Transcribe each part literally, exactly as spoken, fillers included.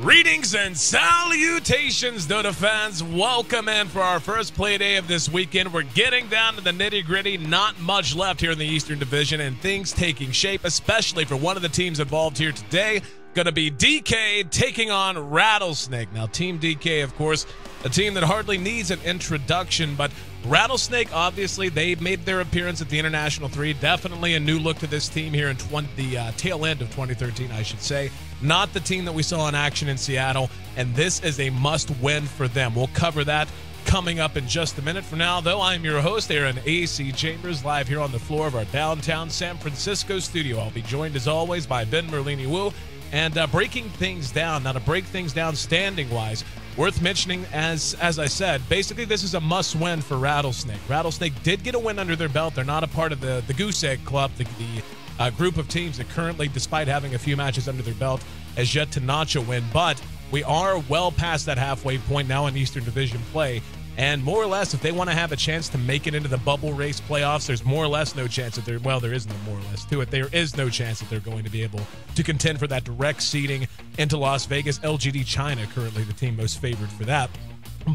Greetings and salutations, Dota fans. Welcome in for our first play day of this weekend. We're getting down to the nitty-gritty. Not much left here in the Eastern Division, and things taking shape, especially for one of the teams involved here today. Going to be D K taking on Rattlesnake. Now, Team D K, of course, a team that hardly needs an introduction, but Rattlesnake, obviously, they made their appearance at the International three. Definitely a new look to this team here in the uh, tail end of twenty thirteen, I should say. Not the team that we saw in action in Seattle, and this is a must-win for them. We'll cover that coming up in just a minute. For now, though, I'm your host, Aaron A C Chambers, live here on the floor of our downtown San Francisco studio. I'll be joined, as always, by Ben Merlini Wu, and uh, breaking things down. Now, to break things down standing-wise, worth mentioning, as as I said, basically this is a must-win for Rattlesnake. Rattlesnake did get a win under their belt. They're not a part of the, the Goose Egg Club, the, the uh, group of teams that currently, despite having a few matches under their belt, has yet to notch a win. But we are well past that halfway point now in Eastern Division play. And more or less, if they want to have a chance to make it into the bubble race playoffs, there's more or less no chance that they're, well, there is no more or less to it. There is no chance that they're going to be able to contend for that direct seeding into Las Vegas. L G D China, currently the team most favored for that.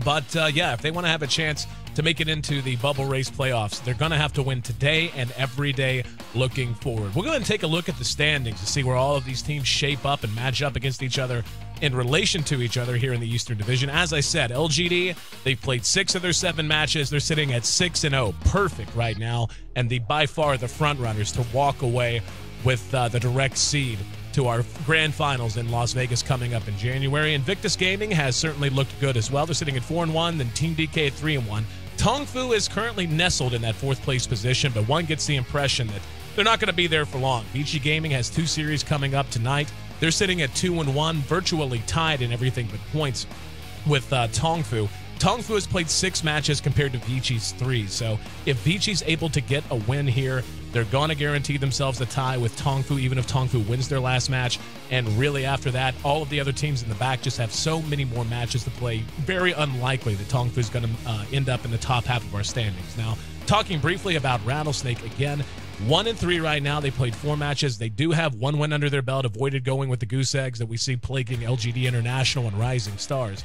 But uh, yeah, if they want to have a chance to make it into the bubble race playoffs, they're going to have to win today and every day looking forward. We're going to take a look at the standings to see where all of these teams shape up and match up against each other in relation to each other here in the Eastern Division. As I said, L G D, they've played six of their seven matches. They're sitting at six and oh, perfect right now, and the by far the front runners to walk away with uh, the direct seed to our grand finals in Las Vegas coming up in January. Invictus Gaming has certainly looked good as well. They're sitting at four and one, then Team D K at three and one. Tong Fu is currently nestled in that fourth place position, but one gets the impression that they're not going to be there for long. Vici Gaming has two series coming up tonight. They're sitting at two and one, virtually tied in everything but points with uh, Tong Fu. Tong Fu has played six matches compared to Vici's three. So if Vici's able to get a win here, they're going to guarantee themselves a tie with Tong Fu, even if Tong Fu wins their last match. And really, after that, all of the other teams in the back just have so many more matches to play. Very unlikely that Tong Fu's going to uh, end up in the top half of our standings. Now, talking briefly about Rattlesnake again, One and three right now. They played four matches. They do have one win under their belt, avoided going with the goose eggs that we see plaguing L G D International and Rising Stars.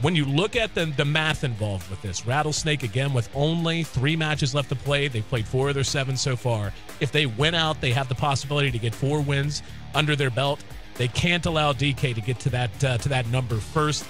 When you look at the, the math involved with this, Rattlesnake, again, with only three matches left to play, they've played four of their seven so far. If they win out, they have the possibility to get four wins under their belt. They can't allow D K to get to that, uh, to that number first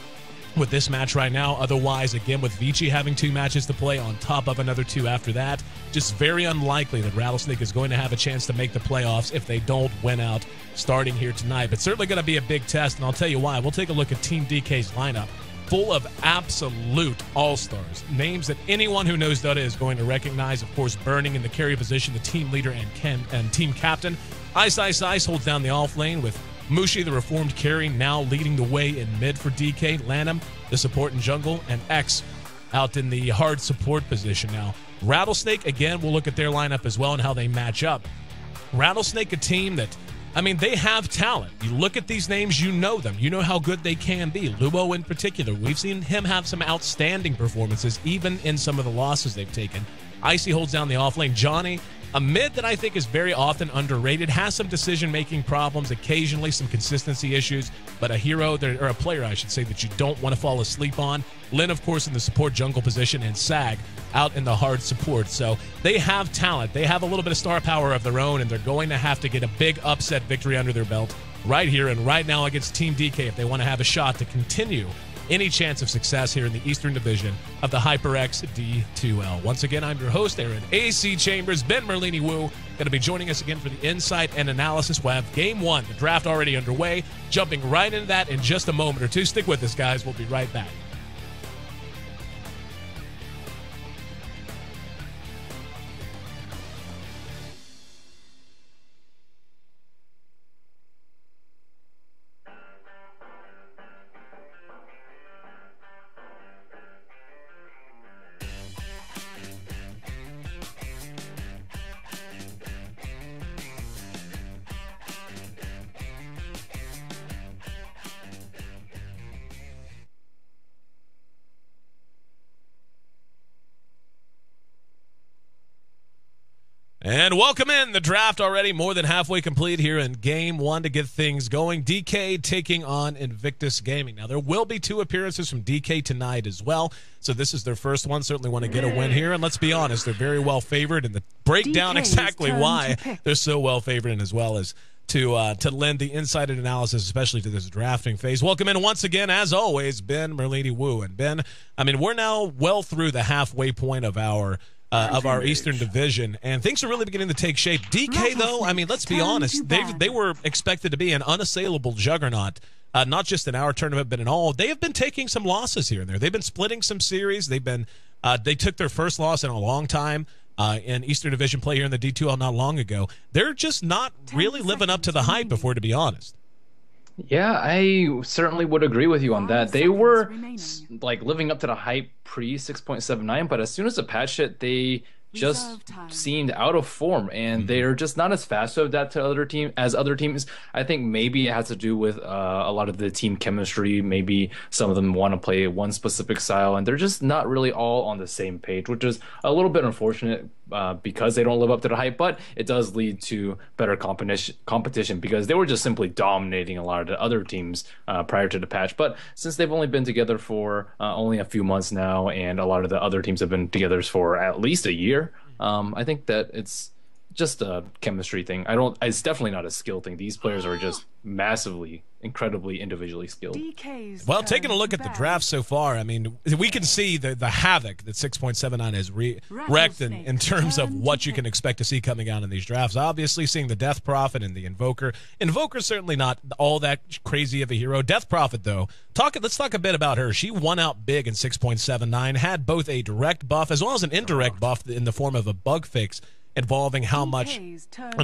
with this match right now. Otherwise, again, with Vici having two matches to play on top of another two after that, just very unlikely that Rattlesnake is going to have a chance to make the playoffs if they don't win out starting here tonight. But certainly going to be a big test, and I'll tell you why. We'll take a look at Team D K's lineup, full of absolute all-stars, names that anyone who knows Dota is going to recognize. Of course, Burning in the carry position, the team leader and, Ken, and team captain. iceiceice holds down the off lane with Mushi, the reformed carry, now leading the way in mid for D K. Lanham, the support in jungle, and X out in the hard support position now. Rattlesnake, again, we'll look at their lineup as well and how they match up. Rattlesnake, a team that, I mean, they have talent. You look at these names, you know them. You know how good they can be. Luo in particular, we've seen him have some outstanding performances, even in some of the losses they've taken. Icy holds down the off lane. Johnny, a mid that I think is very often underrated, has some decision-making problems, occasionally some consistency issues, but a hero, that, or a player, I should say, that you don't want to fall asleep on. Lin, of course, in the support jungle position, and SAG out in the hard support. So they have talent. They have a little bit of star power of their own, and they're going to have to get a big upset victory under their belt right here and right now against Team D K if they want to have a shot to continue any chance of success here in the Eastern Division of the HyperX D two L. Once again, I'm your host, Aaron A C Chambers. Ben Merlini Wu going to be joining us again for the insight and analysis. We'll have game one, the draft already underway, jumping right into that in just a moment or two. Stick with us, guys. We'll be right back. And welcome in the draft already more than halfway complete here in game one to get things going. D K taking on Invictus Gaming. Now, there will be two appearances from D K tonight as well, so this is their first one. Certainly want to get a win here, and let's be honest, they're very well favored, and the breakdown exactly why they're so well favored, and as well as to uh, to lend the insight and analysis, especially to this drafting phase. Welcome in once again, as always, Ben Merlini Wu. And Ben, I mean, we're now well through the halfway point of our Uh, of our Eastern Division, and things are really beginning to take shape. D K, though, I mean, let's be honest, they they were expected to be an unassailable juggernaut, uh, not just in our tournament, but in all. They have been taking some losses here and there. They've been splitting some series. They've been uh, they took their first loss in a long time uh, in Eastern Division play here in the D two L not long ago. They're just not really living up to the hype before, to be honest. Yeah, I certainly would agree with you on that. They were like living up to the hype pre six point seven nine, but as soon as the patch hit, they just seemed out of form, and they're just not as fast of that to other team as other teams. I think maybe it has to do with uh, a lot of the team chemistry. Maybe some of them want to play one specific style, and they're just not really all on the same page, which is a little bit unfortunate uh, because they don't live up to the hype. But it does lead to better competition, competition because they were just simply dominating a lot of the other teams uh, prior to the patch. But since they've only been together for uh, only a few months now, and a lot of the other teams have been together for at least a year. Um, I think that it's just a chemistry thing. I don't. It's definitely not a skill thing. These players are just massively, incredibly individually skilled. Well, taking a look at the draft so far, I mean, we can see the the havoc that six point seven nine has re wrecked in, in terms of what you can expect to see coming out in these drafts. Obviously, seeing the Death Prophet and the Invoker. Invoker's certainly not all that crazy of a hero. Death Prophet, though, talk. Let's talk a bit about her. She won out big in six point seven nine, had both a direct buff as well as an indirect buff in the form of a bug fix, involving how much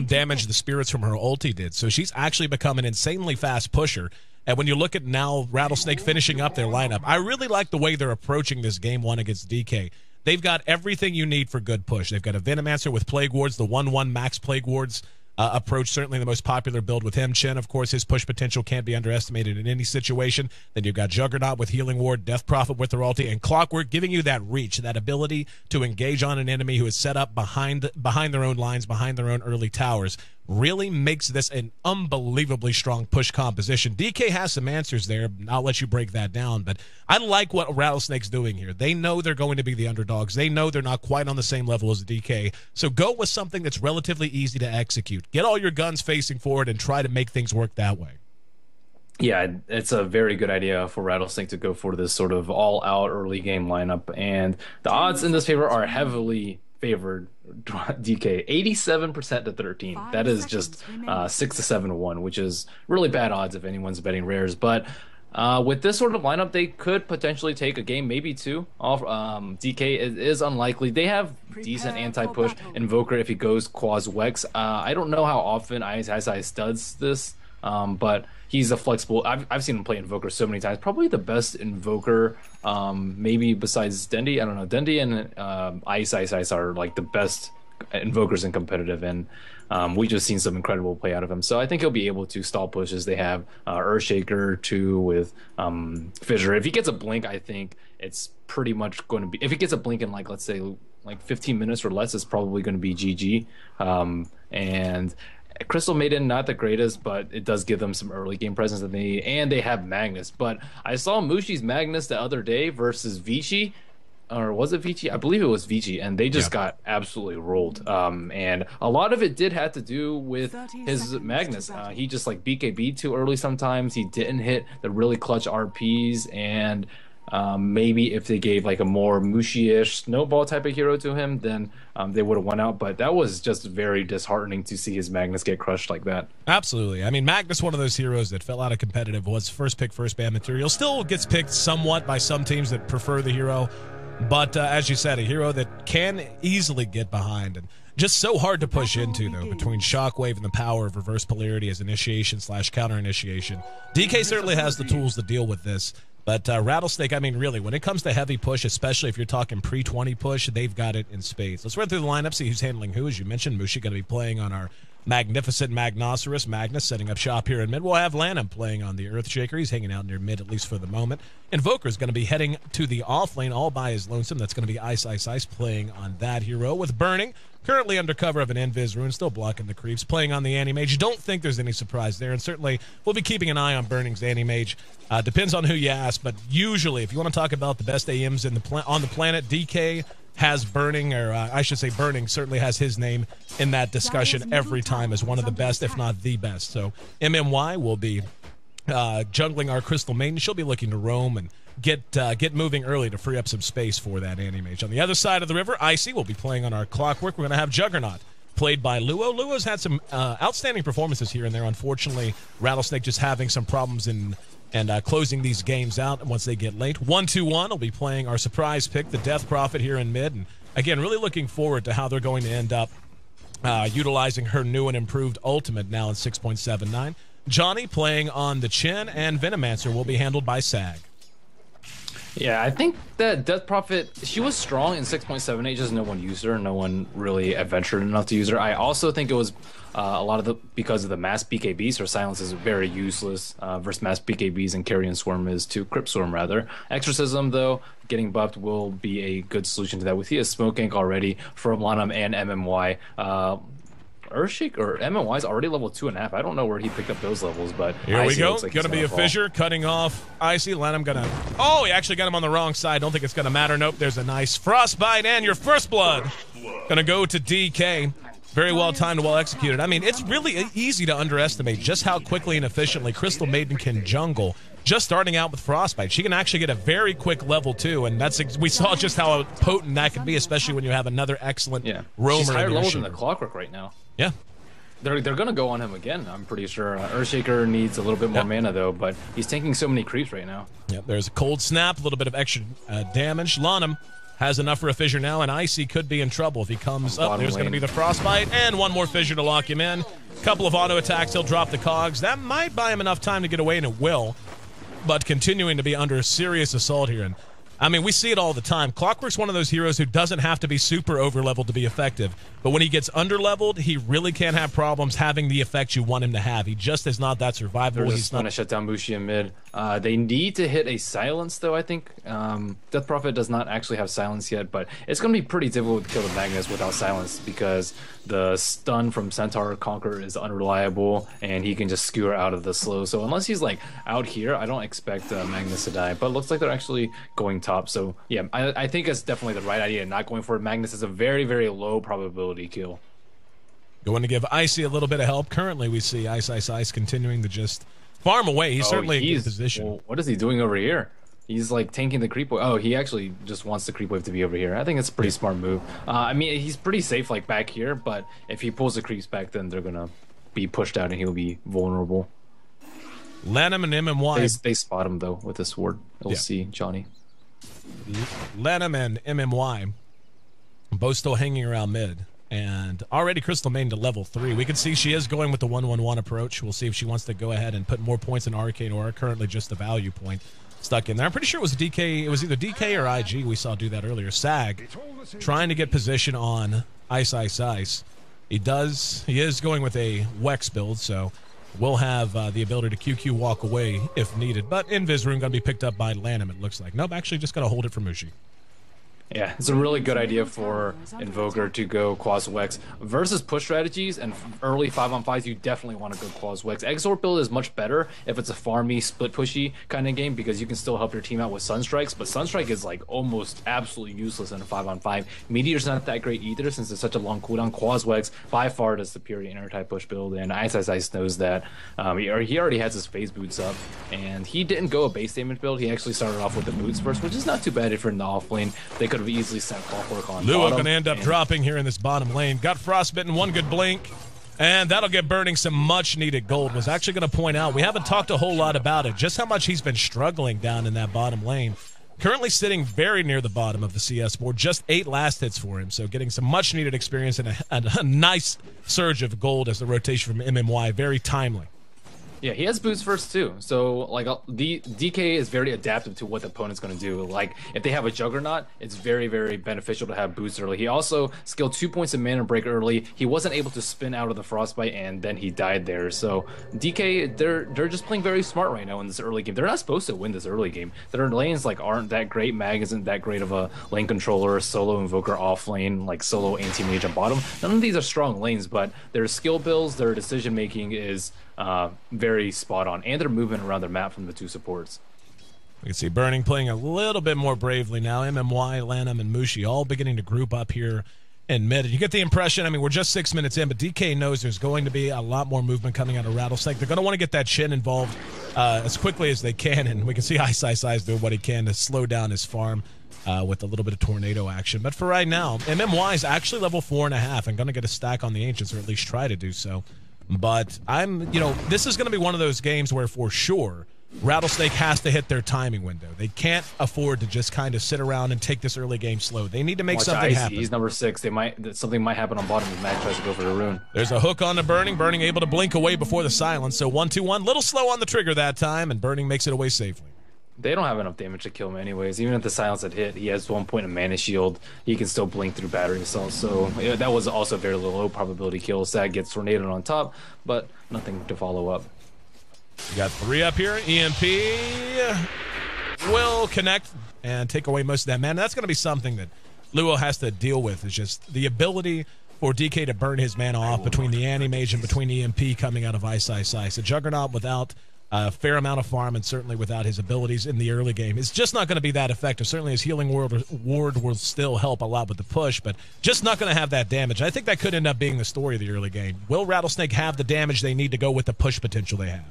damage the spirits from her ulti did. So she's actually become an insanely fast pusher. And when you look at now Rattlesnake finishing up their lineup, I really like the way they're approaching this game one against D K. They've got everything you need for good push. They've got a Venomancer with Plague Wards, the one one max Plague Wards uh, approach, certainly the most popular build with him. Chen, of course, his push potential can't be underestimated in any situation. Then you've got Juggernaut with Healing Ward, Death Prophet with her ulti, and Clockwork giving you that reach, that ability to engage on an enemy who is set up behind, behind their own lines, behind their own early towers. Really makes this an unbelievably strong push composition. D K has some answers there. I'll let you break that down, but I like what Rattlesnake's doing here. They know they're going to be the underdogs. They know they're not quite on the same level as D K, so go with something that's relatively easy to execute. Get all your guns facing forward and try to make things work that way. Yeah, it's a very good idea for Rattlesnake to go for this sort of all-out early game lineup, and the odds in this favor are heavily favored D K, eighty-seven percent to thirteen. Five that is just uh, six to seven to one, which is really bad odds if anyone's betting rares. But uh, with this sort of lineup, they could potentially take a game, maybe two. Off um, D K is, is unlikely. They have Prepare decent anti-push. Invoker, if he goes Quas Wex, uh, I don't know how often iceiceice does this, um, but he's a flexible. I've I've seen him play Invoker so many times. Probably the best Invoker, um, maybe besides Dendi. I don't know. Dendi and um, Ice Ice Ice are like the best Invokers in competitive, and um, we just seen some incredible play out of him. So I think he'll be able to stall pushes. They have uh, Earthshaker too with um, Fissure. If he gets a blink, I think it's pretty much going to be. If he gets a blink in like let's say like fifteen minutes or less, it's probably going to be G G. Um, and Crystal Maiden, not the greatest, but it does give them some early game presence that they need, and they have Magnus. But I saw Mushi's Magnus the other day versus Vici, or was it Vici? I believe it was Vici, and they just yeah. got absolutely rolled. Um, and a lot of it did have to do with his Magnus. Uh, he just like B K B too early sometimes. He didn't hit the really clutch R Ps, and um, maybe if they gave like a more Mushi-ish snowball type of hero to him, then um, they would have won out. But that was just very disheartening to see his Magnus get crushed like that. Absolutely. I mean, Magnus, one of those heroes that fell out of competitive, was first pick, first ban material. Still gets picked somewhat by some teams that prefer the hero. But uh, as you said, a hero that can easily get behind and just so hard to push into, though, between Shockwave and the power of reverse polarity as initiation slash counter initiation. D K certainly has the tools to deal with this. But uh, Rattlesnake, I mean, really, when it comes to heavy push, especially if you're talking pre twenty push, they've got it in spades. Let's run through the lineup, see who's handling who. As you mentioned, Mushi going to be playing on our Magnificent Magnoceros. Magnus setting up shop here in mid. We'll have Lanham playing on the Earthshaker. He's hanging out near mid, at least for the moment. Invoker is going to be heading to the off lane all by his lonesome. That's going to be Ice Ice Ice playing on that hero with Burning. Currently under cover of an Invis rune, still blocking the creeps, playing on the Anti-Mage. Don't think there's any surprise there, and certainly we'll be keeping an eye on Burning's Anti-Mage. Uh, depends on who you ask, but usually, if you want to talk about the best A Ms in the pla on the planet, D K has Burning, or uh, I should say Burning, certainly has his name in that discussion every time as one of the best, if not the best. So M M Y will be uh, jungling our Crystal Maiden. She'll be looking to roam and Get uh, get moving early to free up some space for that Anti-Mage. On the other side of the river, Icy will be playing on our Clockwork. We're going to have Juggernaut, played by Luo. Luo's had some uh, outstanding performances here and there. Unfortunately, Rattlesnake just having some problems in and uh, closing these games out once they get late. one two one will be playing our surprise pick, the Death Prophet, here in mid. And again, really looking forward to how they're going to end up uh, utilizing her new and improved ultimate now in six point seven nine. Johnny playing on the Chen, and Venomancer will be handled by SAG. Yeah, I think that Death Prophet, she was strong in six point seven eight, just no one used her. No one really adventured enough to use her. I also think it was uh, a lot of the, because of the mass B K Bs, her silence is very useless uh, versus mass B K Bs, and Carrion Swarm is to Crypt Swarm, rather. Exorcism, though, getting buffed will be a good solution to that. With he is Smoke Gank already from Lanham and M M Y. Uh, Earthshaker or M M Y is already level two and a half. I don't know where he picked up those levels, but here we go. Like gonna be a fissure, cutting off Icy. Lanham gonna. Oh, he actually got him on the wrong side. Don't think it's gonna matter. Nope. There's a nice frostbite and your first blood, first blood. Gonna go to D K. Very well timed, well executed. I mean, it's really easy to underestimate just how quickly and efficiently Crystal Maiden can jungle. Just starting out with frostbite, she can actually get a very quick level two, and that's ex we saw just how potent that can be, especially when you have another excellent yeah. roamer. She's higher level than the Clockwork right now. Yeah. They're, they're going to go on him again, I'm pretty sure. Uh, Earthshaker needs a little bit more yep. mana, though, but he's tanking so many creeps right now. Yep, there's a cold snap, a little bit of extra uh, damage. Lanham has enough for a fissure now, and Icy could be in trouble if he comes Bottom up. There's going to be the frostbite, and one more fissure to lock him in. Couple of auto attacks, he'll drop the cogs. That might buy him enough time to get away, and it will, but continuing to be under serious assault here. And I mean, we see it all the time. Clockwork's one of those heroes who doesn't have to be super over-leveled to be effective. But when he gets under-leveled, he really can't have problems having the effect you want him to have. He just is not that survivable. They're just going to shut down Mushi in mid. Uh, they need to hit a silence, though, I think. Um, Death Prophet does not actually have silence yet, but it's going to be pretty difficult to kill the Magnus without silence because the stun from Centaur Conqueror is unreliable, and he can just skewer out of the slow. So unless he's, like, out here, I don't expect uh, Magnus to die. But it looks like they're actually going to top. So yeah, I, I think that's definitely the right idea. Not going for it. Magnus is a very, very low probability kill. Going to give Icy a little bit of help. Currently, we see Ice Ice Ice continuing to just farm away. He's oh, certainly he's, in good position. Well, what is he doing over here? He's like tanking the creep wave. Oh, he actually just wants the creep wave to be over here. I think it's a pretty smart move. Uh, I mean, he's pretty safe like back here, but if he pulls the creeps back, then they're gonna be pushed out and he'll be vulnerable. Lanham and M M Y. They, they spot him though with this sword. We'll yeah. see, Johnny. Lanham and M M Y both still hanging around mid, and already Crystal Maiden to level three. We can see she is going with the one one one approach. We'll see if she wants to go ahead and put more points in Arcane Aura. Currently just the value point stuck in there. I'm pretty sure it was D K. It was either D K or I G we saw do that earlier. SAG trying to get position on Ice Ice Ice. He does. He is going with a Wex build, so we'll have uh, the ability to Q Q walk away if needed. But Invis Room going to be picked up by Lanham, it looks like. Nope, actually just going to hold it for Mushi. Yeah, it's a really good idea for Invoker to go Quas-Wex. Versus push strategies and early five on fives, you definitely want to go Quas-Wex. Exort build is much better if it's a farmy, split-pushy kind of game because you can still help your team out with Sunstrikes, but Sunstrike is like almost absolutely useless in a five on five. Meteor's not that great either since it's such a long cooldown. Quas-Wex by far does the pure inner-type push build, and Ice Ice Ice knows that. Um, he already has his phase boots up, and he didn't go a base damage build. He actually started off with the boots first, which is not too bad if you're in the offlane. They could have easily sent Clockwork on Luo going to end up dropping here in this bottom lane. Got frostbitten, one good blink, and that'll get Burning some much-needed gold. Was actually going to point out, we haven't talked a whole lot about it, just how much he's been struggling down in that bottom lane. Currently sitting very near the bottom of the C S board, just eight last hits for him, so getting some much-needed experience and a, a, a nice surge of gold as the rotation from M M Y, very timely. Yeah, he has boots first too. So like the D K is very adaptive to what the opponent's going to do. Like if they have a Juggernaut, it's very, very beneficial to have boots early. He also skilled two points of mana break early. He wasn't able to spin out of the frostbite and then he died there. So D K, they're they're just playing very smart right now in this early game. They're not supposed to win this early game. Their lanes like aren't that great. Mag isn't that great of a lane controller. Solo Invoker off lane, like solo Anti-Mage on bottom. None of these are strong lanes, but their skill builds, their decision making is uh, very spot on, and their movement around their map from the two supports. We can see Burning playing a little bit more bravely now. M M Y, Lanham, and Mushi all beginning to group up here in mid. And you get the impression, I mean, we're just six minutes in, but D K knows there's going to be a lot more movement coming out of Rattlesnake. They're going to want to get that Chen involved uh, as quickly as they can, and we can see iceiceice doing what he can to slow down his farm uh, with a little bit of tornado action. But for right now, M M Y is actually level four and a half and going to get a stack on the Ancients, or at least try to do so. But I'm, you know, this is going to be one of those games where for sure Rattlesnake has to hit their timing window. They can't afford to just kind of sit around and take this early game slow. They need to make Watch something Icy. happen. He's number six. They might something might happen on bottom if Mag tries to go for the rune. There's a hook on to Burning. Burning able to blink away before the silence. So one two one, little slow on the trigger that time, and Burning makes it away safely. They don't have enough damage to kill him anyways. Even if the silence had hit, he has one point of mana shield. He can still blink through battery assault. So yeah, that was also a very low probability kill. Sag gets tornadoed on top, but nothing to follow up. We got three up here. E M P will connect and take away most of that mana. That's going to be something that Luo has to deal with, is just the ability for D K to burn his mana off between the Anti-Mage and between E M P coming out of iceiceice. A Juggernaut without a fair amount of farm, and certainly without his abilities in the early game, it's just not going to be that effective. Certainly his healing ward, ward will still help a lot with the push, but just not going to have that damage. I think that could end up being the story of the early game. Will Rattlesnake have the damage they need to go with the push potential they have?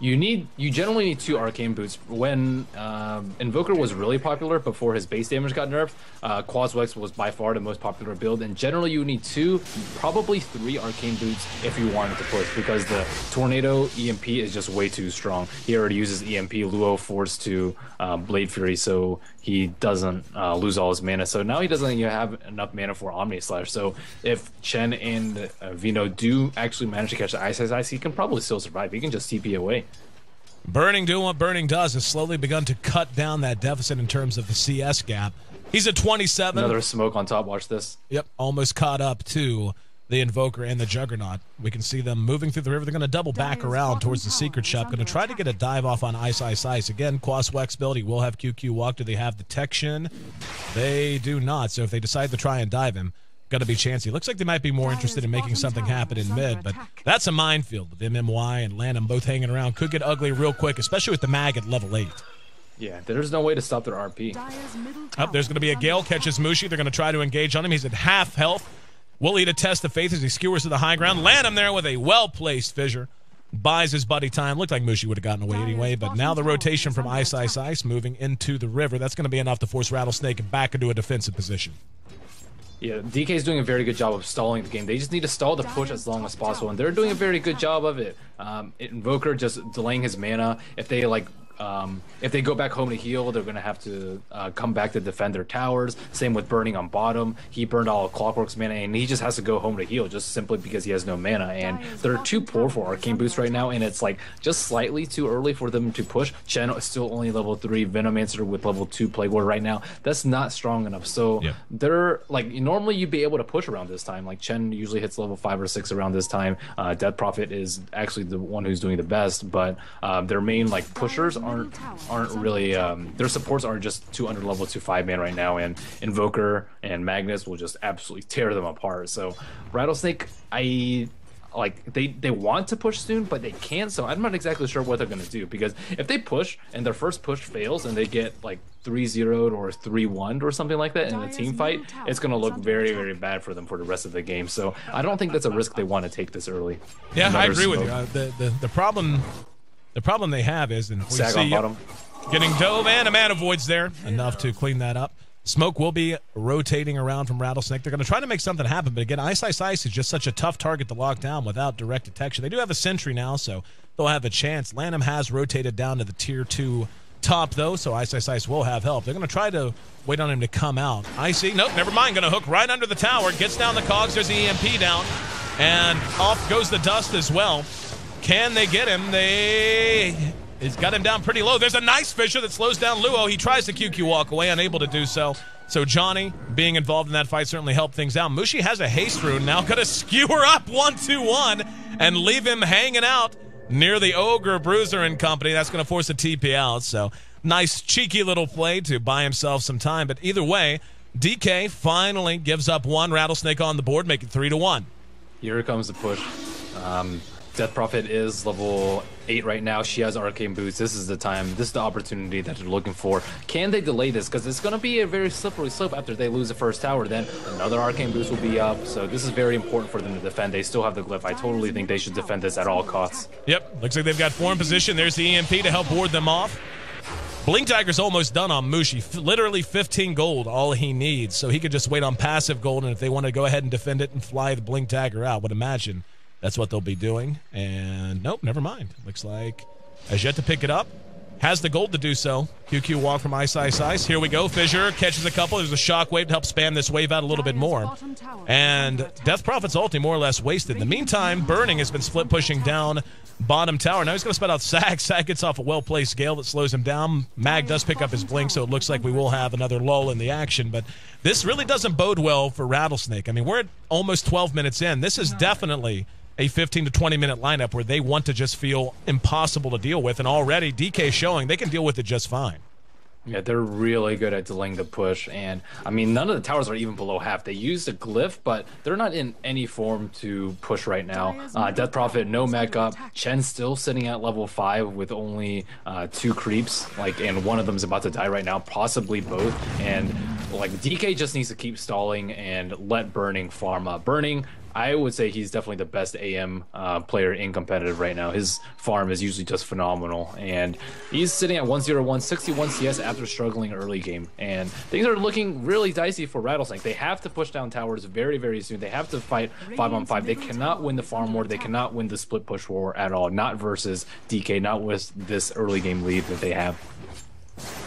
You need, you generally need two arcane boots. When um, Invoker was really popular before his base damage got nerfed, uh, Quaswex was by far the most popular build, and generally you need two, probably three arcane boots if you wanted to push, because the Tornado E M P is just way too strong. He already uses E M P, Luo forced to uh, Blade Fury, so he doesn't uh, lose all his mana. So now he doesn't even have enough mana for Omni Slash. So if Chen and uh, Vino do actually manage to catch the iceiceice, he can probably still survive. He can just T P away. Burning doing what Burning does has slowly begun to cut down that deficit in terms of the C S gap. He's at twenty-seven. Another smoke on top. Watch this. Yep, almost caught up to the Invoker and the Juggernaut. We can see them moving through the river. They're going to double back around towards the Secret Shop. Going to try to get a dive off on iceiceice. Again, Quaswex build. He will have Q Q walk. Do they have detection? They do not. So if they decide to try and dive him, going to be chancy. Looks like they might be more interested in making something happen in mid, but that's a minefield with M M Y and Lanham both hanging around. Could get ugly real quick, especially with the Mag at level eight. Yeah, there's no way to stop their R P. Up, there's going to be a Gale. Catches Mushi. They're going to try to engage on him. He's at half health. Will eat a test of faith as he skewers to the high ground. Lanham there with a well-placed fissure. Buys his buddy time. Looked like Mushi would have gotten away anyway, but now the rotation from iceiceice moving into the river. That's going to be enough to force Rattlesnake back into a defensive position. Yeah, D K is doing a very good job of stalling the game. They just need to stall the push as long as possible, and they're doing a very good job of it. Um, Invoker just delaying his mana. If they like, um, if they go back home to heal, they're gonna have to uh, come back to defend their towers. Same with Burning on bottom. He burned all of Clockwork's mana, and he just has to go home to heal just simply because he has no mana. And they're too poor for arcane boosts right now, and it's like just slightly too early for them to push. Chen is still only level three. Venomancer with level two Plague Ward right now. That's not strong enough. So yeah, they're like, normally you'd be able to push around this time. Like Chen usually hits level five or six around this time. Uh, Death Prophet is actually the one who's doing the best, but um, their main like pushers aren't aren't really um, their supports are just two under level two five man right now, and Invoker and Magnus will just absolutely tear them apart. So Rattlesnake, I like they they want to push soon, but they can't. So I'm not exactly sure what they're gonna do, because if they push and their first push fails and they get like three zeroed or three one or something like that in a team fight, it's going to look very, very bad for them for the rest of the game. So I don't think that's a risk they want to take this early. Yeah, Another I agree smoke. with you. Uh, the, the the problem the problem they have is, and we Sag see on bottom. Getting dove and a mana void's there, enough to clean that up. Smoke will be rotating around from Rattlesnake. They're going to try to make something happen, but again, iceiceice is just such a tough target to lock down without direct detection. They do have a sentry now, so they'll have a chance. Lanham has rotated down to the tier two top though, so iceiceice will have help. They're going to try to wait on him to come out. Icy, nope, never mind. Going to hook right under the tower. Gets down the cogs. There's the E M P down, and off goes the dust as well. Can they get him? They... He's got him down pretty low. There's a nice Fisher that slows down Luo. He tries to Q Q walk away, unable to do so. So Johnny being involved in that fight certainly helped things out. Mushi has a haste rune now. Gonna skewer up one two one and leave him hanging out near the Ogre, Bruiser and company. That's gonna force a T P out. So nice cheeky little play to buy himself some time. But either way, D K finally gives up one. Rattlesnake on the board, make it three to one. Here comes the push. Um, Death Prophet is level eight right now. She has arcane boots. This is the time. This is the opportunity that they're looking for. Can they delay this? Because it's going to be a very slippery slope after they lose the first tower. Then another arcane boost will be up. So this is very important for them to defend. They still have the glyph. I totally think they should defend this at all costs. Yep. Looks like they've got four in position. There's the E M P to help ward them off. Blink Tiger's almost done on Mushi. F literally fifteen gold, all he needs. So he could just wait on passive gold. And if they want to go ahead and defend it and fly the Blink Tiger out, I would imagine that's what they'll be doing. And nope, never mind. Looks like as yet to pick it up. Has the gold to do so. Q Q walk from iceiceice. Here we go. Fissure catches a couple. There's a shockwave to help spam this wave out a little bit more. And Death Prophet's ulti more or less wasted. In the meantime, Burning has been split pushing down bottom tower. Now he's going to spit out Sag. Sag gets off a well-placed gale that slows him down. Mag does pick up his blink, so it looks like we will have another lull in the action. But this really doesn't bode well for Rattlesnake. I mean, we're at almost twelve minutes in. This is definitely a fifteen to twenty minute lineup where they want to just feel impossible to deal with, and already D K showing they can deal with it just fine. Yeah, they're really good at delaying the push, and I mean, none of the towers are even below half. They used a glyph, but they're not in any form to push right now. Uh, Death Prophet, no mech up. Chen still sitting at level five with only uh, two creeps, like, and one of them's about to die right now, possibly both. And like, D K just needs to keep stalling and let Burning farm up. Burning, I would say he's definitely the best A M uh, player in competitive right now. His farm is usually just phenomenal, and he's sitting at one oh one, sixty-one C S after struggling early game, and things are looking really dicey for Rattlesnake. They have to push down towers very, very soon. They have to fight five on five. They cannot win the farm war. They cannot win the split push war at all. Not versus D K, not with this early game lead that they have.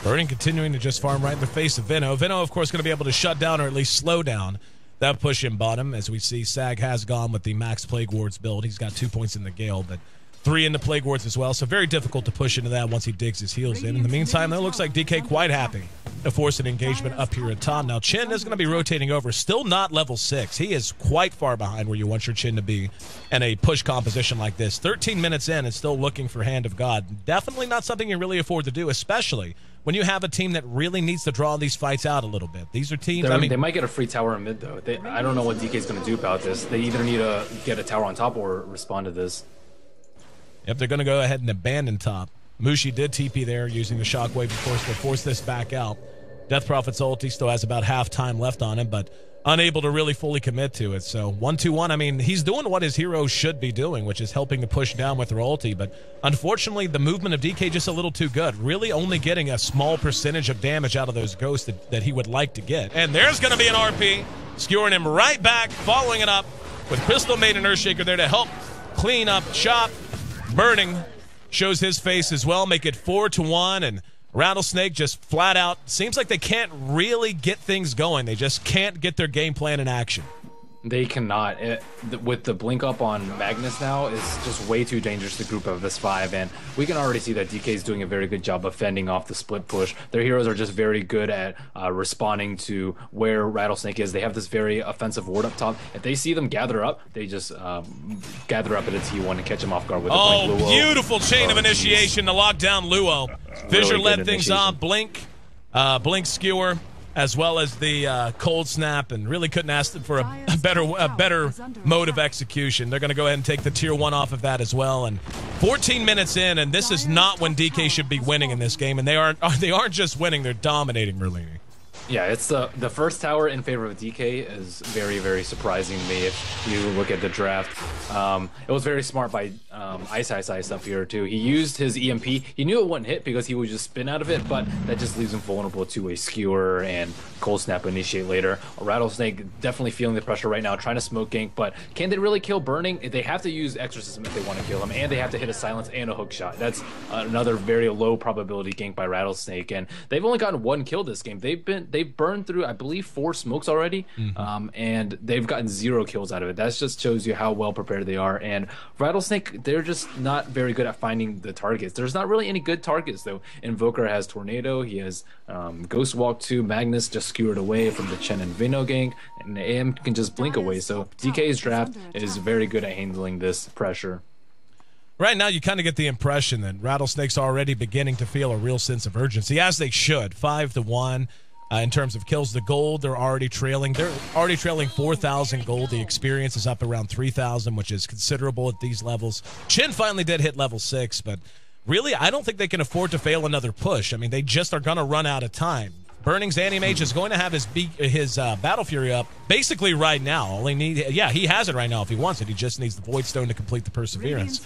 Burning continuing to just farm right in the face of Veno. Veno, of course, going to be able to shut down or at least slow down that push in bottom. As we see, Sag has gone with the max Plague Wards build. He's got two points in the Gale, but three in the Plague Wards as well. So very difficult to push into that once he digs his heels in. In the meantime, it looks like D K quite happy to force an engagement up here at Tom. Now, Chen is going to be rotating over. Still not level six. He is quite far behind where you want your Chen to be in a push composition like this. thirteen minutes in and still looking for Hand of God. Definitely not something you really afford to do, especially when you have a team that really needs to draw these fights out a little bit. These are teams, They're, I mean... They might get a free tower in mid, though. They, I don't know what D K's going to do about this. They either need to get a tower on top or respond to this. Yep, they're going to go ahead and abandon top. Mushi did T P there using the shockwave, of course, to force this back out. Death Prophet's ulti still has about half time left on him, but unable to really fully commit to it. So one two one, I mean, he's doing what his hero should be doing, which is helping to push down with her ulti, but unfortunately the movement of D K just a little too good, really only getting a small percentage of damage out of those ghosts that, that he would like to get. And there's going to be an R P, skewering him right back, following it up with Crystal Maiden and Earthshaker there to help clean up shop. Burning shows his face as well, make it four to one, and Rattlesnake just flat out seems like they can't really get things going. They just can't get their game plan in action. They cannot. It, th with the blink up on Magnus now, it's just way too dangerous to group of this five, and we can already see that D K is doing a very good job of fending off the split push. Their heroes are just very good at uh, responding to where Rattlesnake is. They have this very offensive ward up top. If they see them gather up, they just um, gather up at a T one and catch him off guard with oh, a blink. Luo. Beautiful chain oh, of initiation geez. to lock down Luo. Fisher really led things on. Blink, uh, blink skewer, as well as the uh, cold snap, and really couldn't ask them for a, a better a better mode of execution. They're going to go ahead and take the tier one off of that as well. And fourteen minutes in, and this is not when D K should be winning in this game, and they aren't they aren't just winning, they're dominating Merlini. Yeah, it's the the first tower in favor of D K is very, very surprising to me. If you look at the draft, um, it was very smart by um, iceiceice up here too. He used his E M P. He knew it wouldn't hit because he would just spin out of it, but that just leaves him vulnerable to a skewer and cold snap initiate later. Rattlesnake definitely feeling the pressure right now, trying to smoke gank, but can they really kill Burning? They have to use exorcism if they want to kill him, and they have to hit a silence and a hook shot. That's another very low probability gank by Rattlesnake, and they've only gotten one kill this game. They've been they've burned through, I believe, four smokes already, mm-hmm. um, and they've gotten zero kills out of it. That just shows you how well prepared they are. And Rattlesnake, they're just not very good at finding the targets. There's not really any good targets, though. Invoker has Tornado. He has um, Ghost Walk two. Magnus just skewered away from the Chen and Veno gang, and A M can just blink away. So D K's draft is very good at handling this pressure. Right now, you kind of get the impression that Rattlesnake's already beginning to feel a real sense of urgency, as they should. Five to one uh, in terms of kills to gold. They're already trailing. They're already trailing four thousand gold. The experience is up around three thousand, which is considerable at these levels. Chen finally did hit level six, but really, I don't think they can afford to fail another push. I mean, they just are going to run out of time. Burning's Anti-Mage is going to have his be his uh, Battle Fury up basically right now. All he need, yeah, he has it right now if he wants it. He just needs the Void Stone to complete the Perseverance.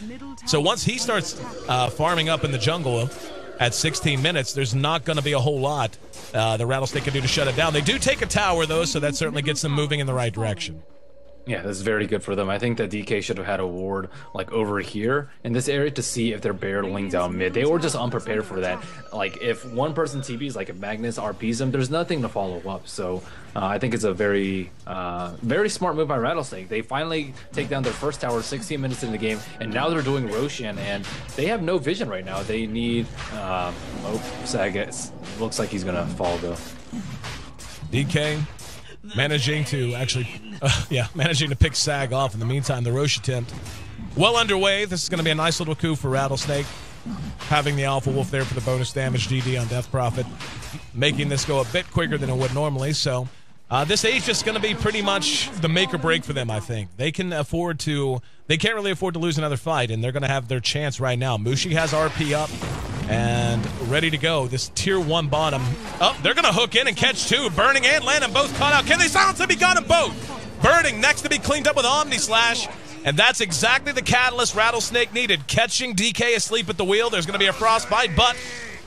So once he starts uh, farming up in the jungle at sixteen minutes, there's not going to be a whole lot uh, the Rattlesnake can do to shut it down. They do take a tower, though, so that certainly gets them moving in the right direction. Yeah, that's very good for them. I think that D K should have had a ward like over here in this area to see if they're barreling down mid. They were just unprepared for that. Like if one person T Bs, like if Magnus R Ps him, there's nothing to follow up. So uh, I think it's a very, uh, very smart move by Rattlesnake. They finally take down their first tower sixteen minutes in the game, and now they're doing Roshan, and they have no vision right now. They need, uh, oh, SAG. It looks like he's gonna fall though. D K. Managing to actually, uh, yeah, managing to pick SAG off. In the meantime, the Roche attempt well underway. This is going to be a nice little coup for Rattlesnake. Having the Alpha Wolf there for the bonus damage, D D on Death Prophet, making this go a bit quicker than it would normally. So uh, this age is going to be pretty much the make or break for them, I think. They can afford to, they can't really afford to lose another fight, and they're going to have their chance right now. Mushi has R P up and ready to go. This tier one bottom. Oh, they're going to hook in and catch two. Burning and Lanham both caught out. Can they silence him? He got them both. Burning next to be cleaned up with Omni Slash. And that's exactly the catalyst Rattlesnake needed. Catching D K asleep at the wheel. There's going to be a frostbite, but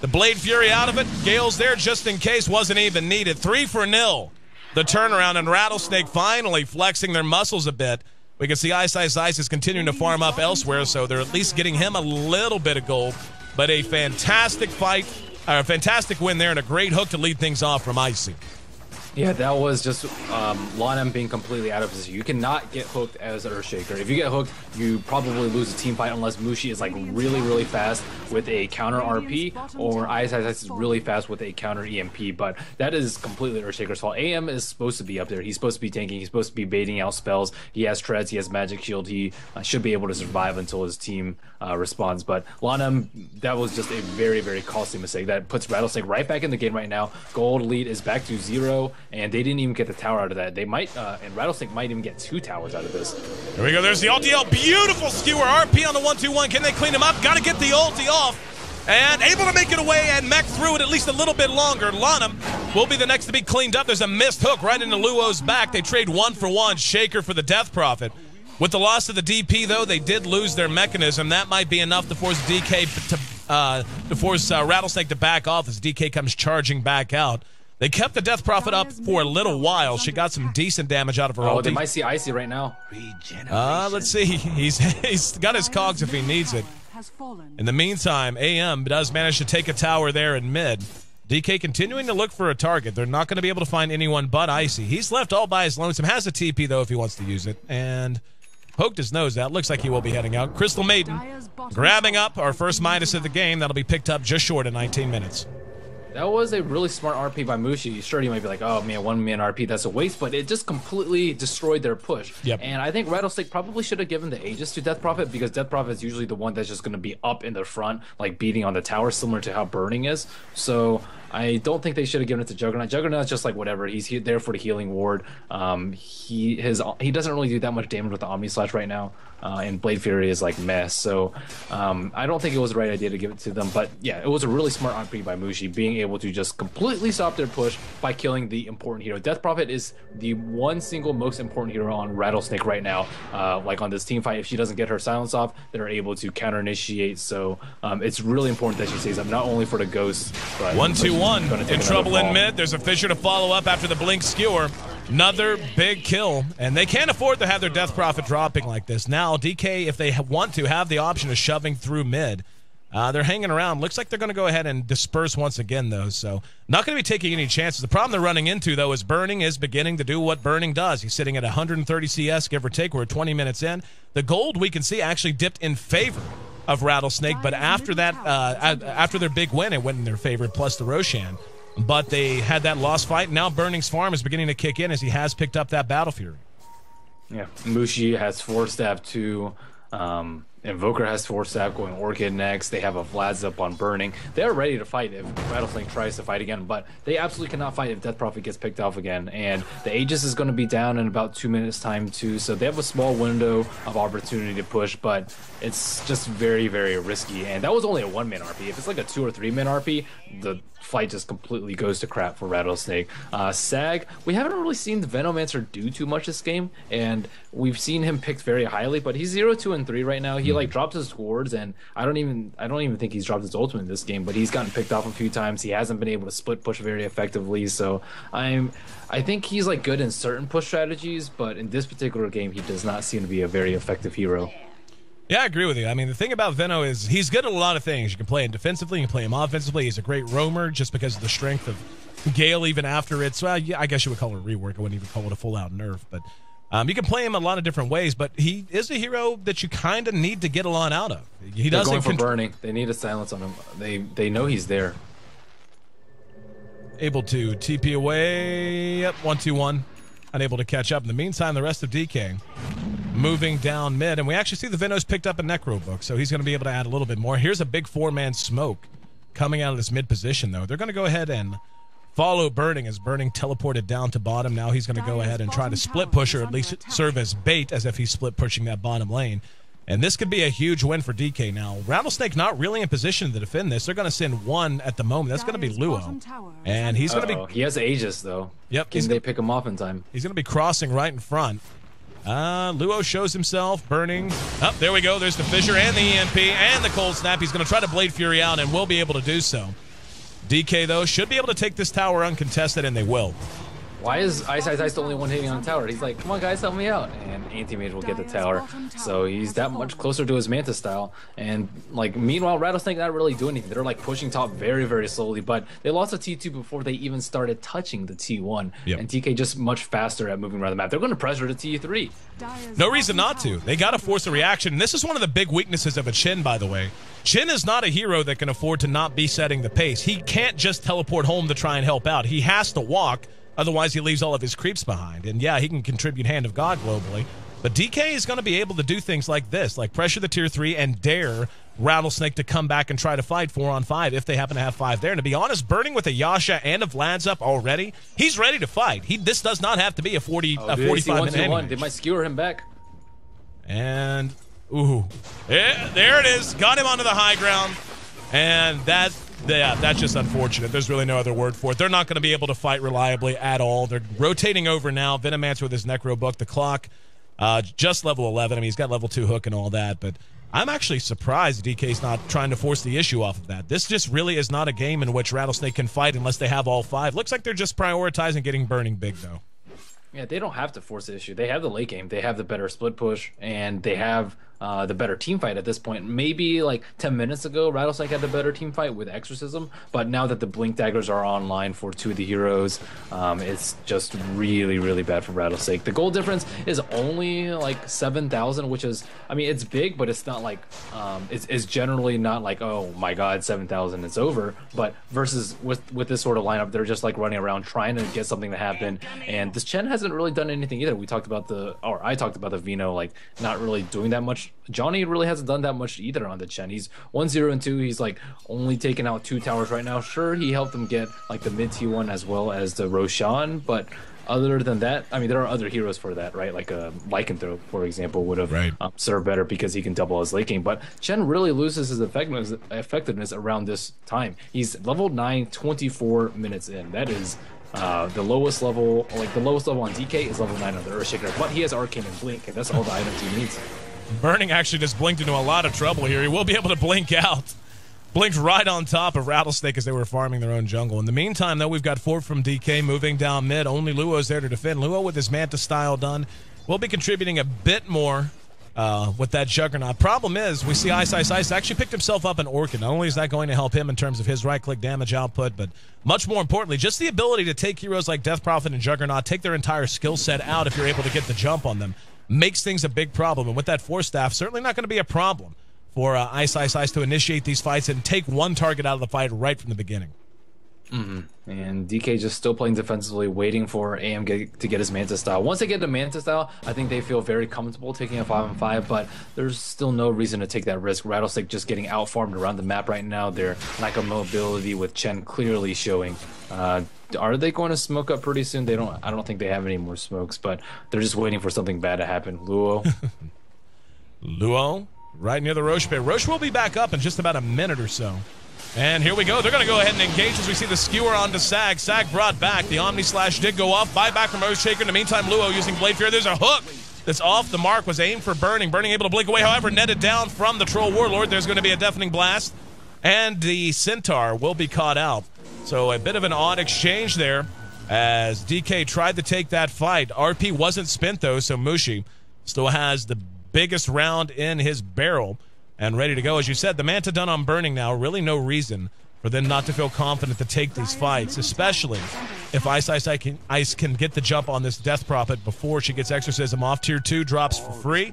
the Blade Fury out of it. Gale's there just in case. Wasn't even needed. Three for nil. The turnaround, and Rattlesnake finally flexing their muscles a bit. We can see iceiceice is continuing to farm up elsewhere, so they're at least getting him a little bit of gold. But a fantastic fight, or a fantastic win there, and a great hook to lead things off from Icy. Yeah, that was just um, Lanham being completely out of position. You cannot get hooked as Earthshaker. If you get hooked, you probably lose a team fight unless Mushi is like really, really fast with a counter R P, or iceiceice is really fast with a counter E M P. But that is completely Earthshaker's fault. A M is supposed to be up there. He's supposed to be tanking. He's supposed to be baiting out spells. He has treads. He has magic shield. He uh, should be able to survive until his team uh, responds. But Lanham, that was just a very, very costly mistake. That puts Rattlesnake right back in the game right now. Gold lead is back to zero. And they didn't even get the tower out of that. They might, uh, and Rattlesnake might even get two towers out of this. There we go. There's the alt D L. Beautiful skewer. R P on the one two one. Can they clean him up? Got to get the ulti off. And able to make it away, and Mech threw it at least a little bit longer. Lanham will be the next to be cleaned up. There's a missed hook right into Luo's back. They trade one for one. Shaker for the Death Prophet. With the loss of the D P, though, they did lose their mechanism. That might be enough to force D K to, uh, to force uh, Rattlesnake to back off as D K comes charging back out. They kept the Death Prophet up for a little while. She got some decent damage out of her ulti. Oh, they might see Icy right now. Uh, let's see. He's, he's got his cogs if he needs it. In the meantime, A M does manage to take a tower there in mid. D K continuing to look for a target. They're not going to be able to find anyone but Icy. He's left all by his lonesome. Has a T P, though, if he wants to use it. And poked his nose out. Looks like he will be heading out. Crystal Maiden grabbing up our first Midas of the game. That'll be picked up just short of nineteen minutes. That was a really smart R P by Mushi. Sure, you might be like, oh man, one man R P, that's a waste, but it just completely destroyed their push. Yep. And I think Rattlesnake probably should have given the Aegis to Death Prophet, because Death Prophet is usually the one that's just going to be up in the front, like beating on the tower, similar to how Burning is. So I don't think they should have given it to Juggernaut. Juggernaut's just like whatever. He's he there for the healing ward. Um, he his he doesn't really do that much damage with the Omni Slash right now, uh, and Blade Fury is like mess. So um, I don't think it was the right idea to give it to them. But yeah, it was a really smart R P by Mushi, being able to just completely stop their push by killing the important hero. Death Prophet is the one single most important hero on Rattlesnake right now. Uh, like on this team fight, if she doesn't get her silence off, they're able to counter initiate. So um, it's really important that she stays up, not only for the ghosts, but one two. One in trouble in mid. There's a Fisher to follow up after the blink skewer. Another big kill, and they can't afford to have their Death Prophet dropping like this. Now D K, if they want to, have the option of shoving through mid. Uh, they're hanging around. Looks like they're going to go ahead and disperse once again, though. So not going to be taking any chances. The problem they're running into, though, is Burning is beginning to do what Burning does. He's sitting at one hundred thirty C S, give or take. We're twenty minutes in. The gold, we can see, actually dipped in favor of Rattlesnake. But after that, uh, after their big win, it went in their favor, plus the Roshan. But they had that lost fight. Now Burning's farm is beginning to kick in as he has picked up that Battle Fury. Yeah, Mushi has four-stab two. Um... Invoker has four stab going Orchid next. They have a Vlad's up on Burning. They're ready to fight if Rattlesnake tries to fight again, but they absolutely cannot fight if Death Prophet gets picked off again. And the Aegis is going to be down in about two minutes time too, so they have a small window of opportunity to push, but it's just very, very risky. And that was only a one-man R P. If it's like a two or three-man R P, the fight just completely goes to crap for Rattlesnake. Uh, SAG, we haven't really seen the Venomancer do too much this game, and we've seen him picked very highly, but he's zero, two, and three right now. He like drops his wards, and I don't even I don't even think he's dropped his ultimate in this game, but he's gotten picked off a few times. He hasn't been able to split push very effectively, so I'm I think he's like good in certain push strategies, but in this particular game he does not seem to be a very effective hero. Yeah, I agree with you. I mean, the thing about Veno is he's good at a lot of things. You can play him defensively, you can play him offensively. He's a great roamer just because of the strength of Gale, even after it's, well, yeah, I guess you would call it a rework. I wouldn't even call it a full-out nerf, but um, you can play him a lot of different ways, but he is a hero that you kind of need to get a lot out of. He doesn't. They're going for Burning. They need a silence on him. They, they know he's there. Able to T P away. Yep, one, two, one. Unable to catch up. In the meantime, the rest of D K moving down mid, and we actually see the Veno's picked up a Necro book, so he's going to be able to add a little bit more. Here's a big four-man smoke coming out of this mid position, though. They're going to go ahead and follow Burning as Burning teleported down to bottom. Now he's going to go ahead and try to split push, or at least serve as bait, as if he's split pushing that bottom lane. And this could be a huge win for D K now. Rattlesnake not really in position to defend this. They're going to send one at the moment. That's going to be Luo. And he's going to be... He has Aegis, though. Yep. Can they pick him off in time? He's going to be crossing right in front. Uh, Luo shows himself, Burning. Up, oh, there we go. There's the Fissure and the E M P and the Cold Snap. He's going to try to Blade Fury out and will be able to do so. D K, though, should be able to take this tower uncontested, and they will. Why is iceiceice the only one hitting on the tower? He's like, come on, guys, help me out. And Anti-Mage will get the tower. So he's that much closer to his Manta style. And, like, meanwhile, Rattlesnake not really doing anything. They're, like, pushing top very, very slowly. But they lost a T two before they even started touching the T one. Yep. And D K just much faster at moving around the map. They're going to pressure the T three. No reason not to. They got to force a reaction. And this is one of the big weaknesses of a Chen, by the way. Chen is not a hero that can afford to not be setting the pace. He can't just teleport home to try and help out. He has to walk. Otherwise, he leaves all of his creeps behind. And yeah, he can contribute Hand of God globally. But D K is going to be able to do things like this, like pressure the tier three and dare Rattlesnake to come back and try to fight four on five if they happen to have five there. And to be honest, Burning with a Yasha and a Vlad's up already, he's ready to fight. He This does not have to be a forty, oh, a forty-five minute. They might skewer him back. And, ooh. Yeah, there it is. Got him onto the high ground. And that... Yeah, that's just unfortunate. There's really no other word for it. They're not going to be able to fight reliably at all. They're rotating over now. Venomancer with his Necro Book. The clock, uh, just level eleven. I mean, he's got level two hook and all that, but I'm actually surprised D K's not trying to force the issue off of that. This just really is not a game in which Rattlesnake can fight unless they have all five. Looks like they're just prioritizing getting Burning big, though. Yeah, they don't have to force the issue. They have the late game. They have the better split push, and they have... Uh, the better team fight at this point. Maybe like ten minutes ago, Rattlesnake had the better team fight with Exorcism, but now that the Blink Daggers are online for two of the heroes, um, it's just really, really bad for Rattlesnake. The goal difference is only like seven thousand, which is, I mean, it's big, but it's not like, um, it's, it's generally not like, oh my god, seven thousand, it's over. But versus with, with this sort of lineup, they're just like running around trying to get something to happen, and this Chen hasn't really done anything either. We talked about the, or I talked about the Veno, like not really doing that much. Johnny really hasn't done that much either on the Chen. He's one zero and two. He's like only taking out two towers right now. Sure, he helped them get like the mid T one as well as the Roshan, but other than that, I mean, there are other heroes for that, right? Like a Lycanthrope, for example, would have right. um, served better because he can double his late game. But Chen really loses his effectiveness, effectiveness around this time. He's level nine, twenty-four minutes in. That is Uh, the lowest level, like the lowest level on D K is level nine on the Earthshaker, but he has Arcane and Blink, and that's all the items he needs. Burning actually just blinked into a lot of trouble here. He will be able to blink out. Blinked right on top of Rattlesnake as they were farming their own jungle. In the meantime, though, we've got four from D K moving down mid. Only Luo's there to defend. Luo with his Manta style done will be contributing a bit more Uh, with that Juggernaut. Problem is, we see iceiceice actually picked himself up an Orchid. Not only is that going to help him in terms of his right-click damage output, but much more importantly, just the ability to take heroes like Death Prophet and Juggernaut, take their entire skill set out if you're able to get the jump on them, makes things a big problem. And with that four staff, certainly not going to be a problem for uh, iceiceice to initiate these fights and take one target out of the fight right from the beginning. Mm-hmm. And D K just still playing defensively, waiting for A M get, to get his Mantis style. Once they get the Mantis style, I think they feel very comfortable taking a five on five, but there's still no reason to take that risk. Rattlesnake just getting outfarmed around the map right now. Their lack of mobility with Chen clearly showing. Uh, are they going to smoke up pretty soon? They don't. I don't think they have any more smokes, but they're just waiting for something bad to happen. Luo. Luo, right near the Roche pit. Roche will be back up in just about a minute or so. And here we go. They're going to go ahead and engage as we see the skewer onto SAG. SAG brought back. The Omni Slash did go off. Buyback from Earthshaker. In the meantime, Luo using Blade Fear. There's a hook that's off the mark. Was aimed for Burning. Burning able to blink away. However, netted down from the Troll Warlord. There's going to be a Deafening Blast. And the Centaur will be caught out. So a bit of an odd exchange there as D K tried to take that fight. R P wasn't spent, though, so Mushi still has the biggest round in his barrel. And ready to go. As you said, the Manta done on Burning now. Really no reason for them not to feel confident to take these fights, especially if Ice Ice, Ice, can, Ice can get the jump on this Death Prophet before she gets Exorcism off. Tier two drops for free.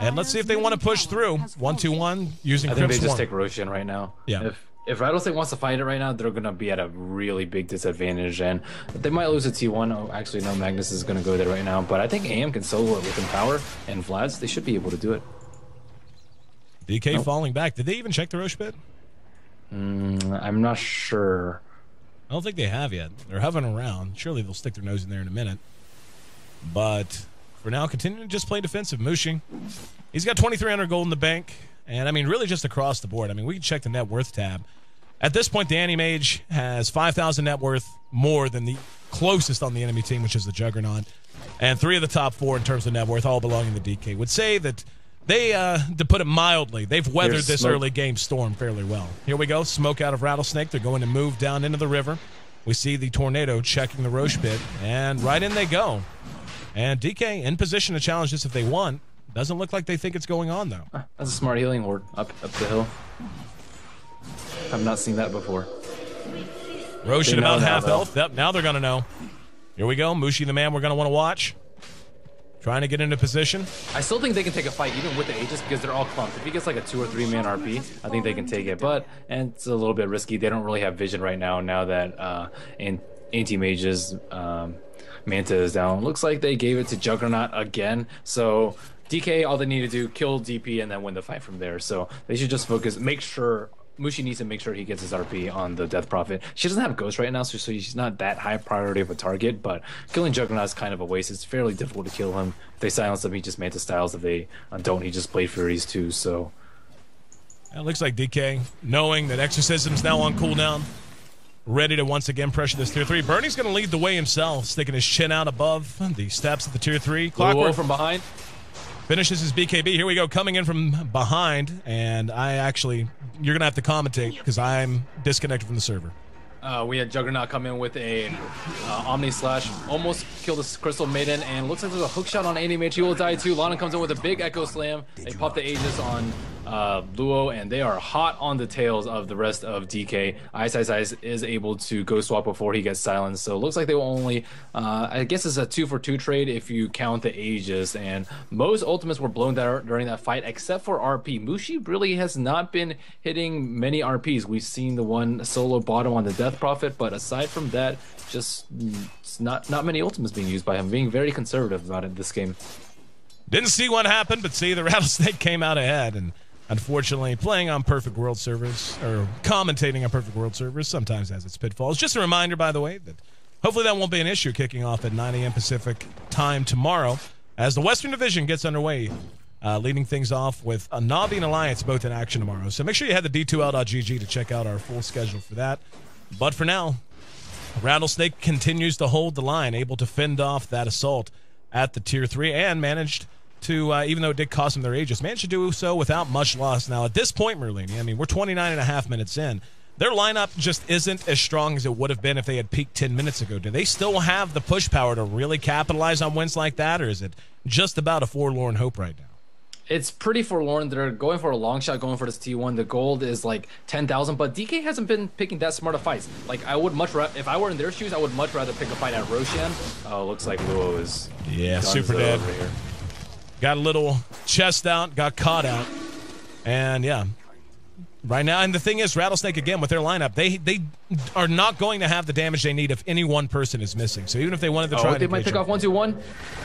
And let's see if they want to push through. one two one using Crimp Swarm. I think they just take Roshan right now. Yeah. If If Rattlesnake wants to fight it right now, they're going to be at a really big disadvantage, and they might lose a T one. Oh, actually, no, Magnus is going to go there right now, but I think A M can solo it with Empower and Vlad's. They should be able to do it. D K nope. Falling back. Did they even check the Roche pit? Mm, I'm not sure. I don't think they have yet. They're hovering around. Surely they'll stick their nose in there in a minute. But for now, continuing to just play defensive. Mushi, he's got twenty-three hundred gold in the bank. And, I mean, really just across the board. I mean, we can check the net worth tab. At this point, the Anti-Mage has five thousand net worth more than the closest on the enemy team, which is the Juggernaut. And three of the top four in terms of net worth all belonging to D K. Would say that... They, uh, to put it mildly, they've weathered Here's this smoke. early game storm fairly well. Here we go. Smoke out of Rattlesnake. They're going to move down into the river. We see the Tornado checking the Roche pit, and right in they go. And D K in position to challenge this if they want. Doesn't look like they think it's going on, though. That's a smart healing ward up, up the hill. I've not seen that before. Roche at about half health. Yep, now they're going to know. Here we go. Mushi, the man we're going to want to watch. Trying to get into position. I still think they can take a fight even with the Aegis because they're all clumped. If he gets like a two or three man R P, I think they can take it. But and it's a little bit risky. They don't really have vision right now. Now that uh, Anti-Mage's um, Manta is down, looks like they gave it to Juggernaut again. So D K, all they need to do kill D P and then win the fight from there. So they should just focus. Make sure. Mushi needs to make sure he gets his R P on the Death Prophet. She doesn't have Ghost right now, so she's not that high priority of a target, but killing Juggernaut is kind of a waste. It's fairly difficult to kill him. If they silence him, he just Manta styles. If they don't, he just Blade Furies too, so... It looks like D K, knowing that Exorcism's now on cooldown, ready to once again pressure this Tier three. Burning's going to lead the way himself, sticking his chin out above the steps of the Tier three. Clockwork from behind. Finishes his B K B. Here we go, coming in from behind, and I actually, you're going to have to commentate because I'm disconnected from the server. Uh, we had Juggernaut come in with a uh, Omni Slash, almost killed this Crystal Maiden, and looks like there's a hook shot on Anti-Mage. He will die too. Lanham comes in with a big Echo Slam. They pop the Aegis on uh, Luo, and they are hot on the tails of the rest of D K. iceiceice is able to go swap before he gets silenced, so it looks like they will only, uh, I guess it's a two for two trade if you count the Aegis, and most ultimates were blown that during that fight, except for R P. Mushi really has not been hitting many R Ps. We've seen the one solo bottom on the Death Prophet, but aside from that, just not not many ultimates being used by him, being very conservative about it this game. Didn't see what happened, but see, the Rattlesnake came out ahead, and unfortunately, playing on Perfect World servers, or commentating on Perfect World servers, sometimes has its pitfalls. Just a reminder, by the way, that hopefully that won't be an issue kicking off at nine A M Pacific time tomorrow, as the Western Division gets underway, uh, leading things off with a Navi and Alliance both in action tomorrow. So make sure you head to d two l dot g g to check out our full schedule for that. But for now, Rattlesnake continues to hold the line, able to fend off that assault at the Tier three, and managed to, uh, even though it did cost them their Aegis, managed to do so without much loss. Now, at this point, Merlini, I mean, we're twenty-nine and a half minutes in. Their lineup just isn't as strong as it would have been if they had peaked ten minutes ago. Do they still have the push power to really capitalize on wins like that, or is it just about a forlorn hope right now? it's pretty forlorn. They're going for a long shot, going for this T one. The gold is like ten thousand, but D K hasn't been picking that smart of fights. Like, I would much rather, if I were in their shoes, I would much rather pick a fight at Roshan. Oh, looks like Luo is yeah, super dead. Here. Got a little chest out, got caught out, and yeah. Right now, and the thing is, Rattlesnake, again, with their lineup, they they are not going to have the damage they need if any one person is missing. So even if they wanted to try oh, they to might pick him. Off one, two, one.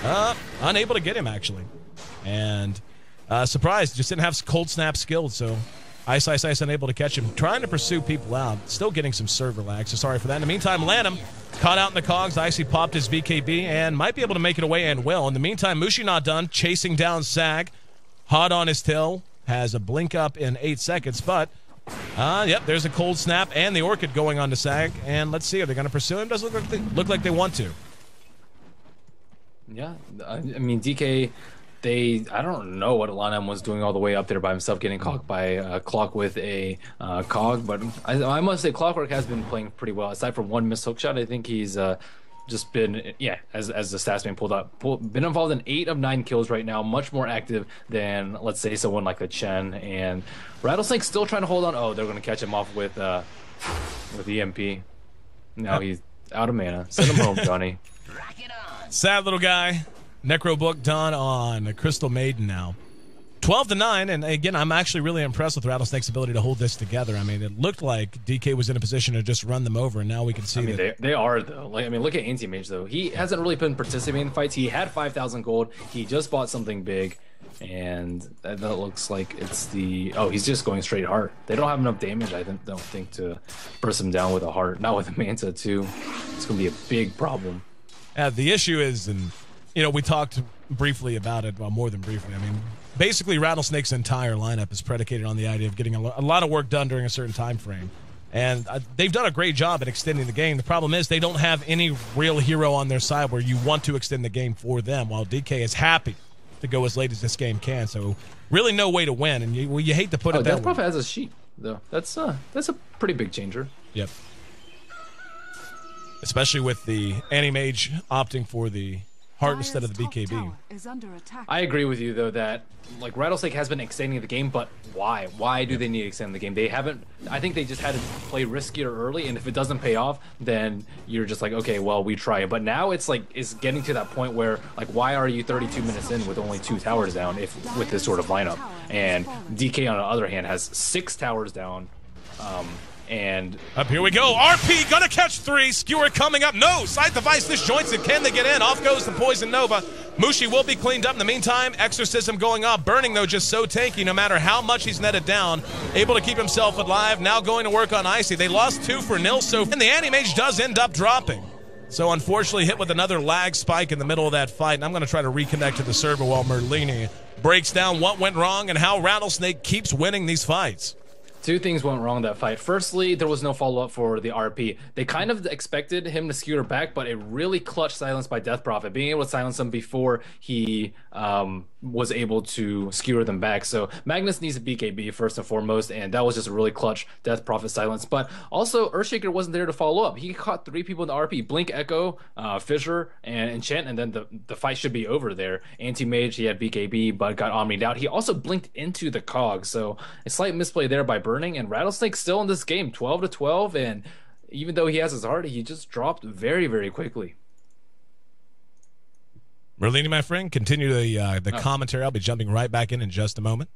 Uh, unable to get him, actually. And uh, surprised, just didn't have cold snap skills, so Ice, Ice, Ice unable to catch him. Trying to pursue people out, still getting some server lag, so sorry for that. In the meantime, Lanham caught out in the cogs, Icy popped his V K B, and might be able to make it away, and will. In the meantime, Mushi not done, chasing down SAG, hot on his tail. Has a blink up in eight seconds, but uh, yep, there's a cold snap and the Orchid going on to SAG, and let's see, are they going to pursue him? Doesn't look like they, look like they want to. Yeah, I mean, D K, they, I don't know what Lanham was doing all the way up there by himself, getting caught by a Clock with a uh, cog, but I, I must say Clockwork has been playing pretty well. Aside from one missed hook shot, I think he's uh, just been, yeah, as, as the stats man pulled up, pull, been involved in eight of nine kills right now, much more active than, let's say, someone like a Chen. And Rattlesnake's still trying to hold on. Oh, they're going to catch him off with uh, with E M P. Now he's out of mana. Send him home, Johnny. Sad little guy. Necrobook done on Crystal Maiden now. twelve to nine, and again, I'm actually really impressed with Rattlesnake's ability to hold this together. I mean, it looked like D K was in a position to just run them over, and now we can see I mean, that. They, they are, though. Like, I mean, look at Anti-Mage, though. He hasn't really been participating in fights. He had five thousand gold. He just bought something big, and that, that looks like it's the... Oh, he's just going straight heart. They don't have enough damage, I don't think, to burst him down with a heart. Not with a Manta, too. It's going to be a big problem. Yeah, the issue is, and, you know, we talked briefly about it, well, more than briefly, I mean... Basically, Rattlesnake's entire lineup is predicated on the idea of getting a lot of work done during a certain time frame. And uh, they've done a great job at extending the game. The problem is they don't have any real hero on their side where you want to extend the game for them, while D K is happy to go as late as this game can. So really no way to win, and you, well, you hate to put oh, it that way. Death Prophet has a sheep, though. That's, uh, that's a pretty big changer. Yep. Especially with the Anti-Mage opting for the... Heart instead of the B K B. I agree with you, though, that like Rattlesnake has been extending the game, but why? Why do they need to extend the game? They haven't. I think they just had to play riskier early, and if it doesn't pay off, then you're just like, okay, well, we try it. But now it's like it's getting to that point where like, why are you thirty-two minutes in with only two towers down if with this sort of lineup? And D K on the other hand has six towers down. Um, And up here we go. R P gonna catch three. Skewer coming up. No, side device disjoints it. Can they get in? Off goes the Poison Nova. Mushi will be cleaned up in the meantime. Exorcism going up. Burning, though, just so tanky no matter how much he's netted down. Able to keep himself alive. Now going to work on Icy. They lost two for nil, so and the Anti-Mage does end up dropping. So unfortunately hit with another lag spike in the middle of that fight. And I'm gonna try to reconnect to the server while Merlini breaks down what went wrong and how Rattlesnake keeps winning these fights. Two things went wrong in that fight. Firstly, there was no follow-up for the R P. They kind of expected him to skewer back, but a really clutch silence by Death Prophet, being able to silence him before he um, was able to skewer them back. So Magnus needs a B K B first and foremost, and that was just a really clutch Death Prophet silence. But also, Earthshaker wasn't there to follow up. He caught three people in the R P, Blink, Echo, uh, Fissure, and Enchant, and then the, the fight should be over there. Anti-Mage, he had B K B, but got omnied out. He also blinked into the cog, so a slight misplay there by Burning, and Rattlesnake still in this game, twelve to twelve, and even though he has his heart, he just dropped very, very quickly. Merlini, my friend, continue the uh, the oh. commentary. I'll be jumping right back in in just a moment.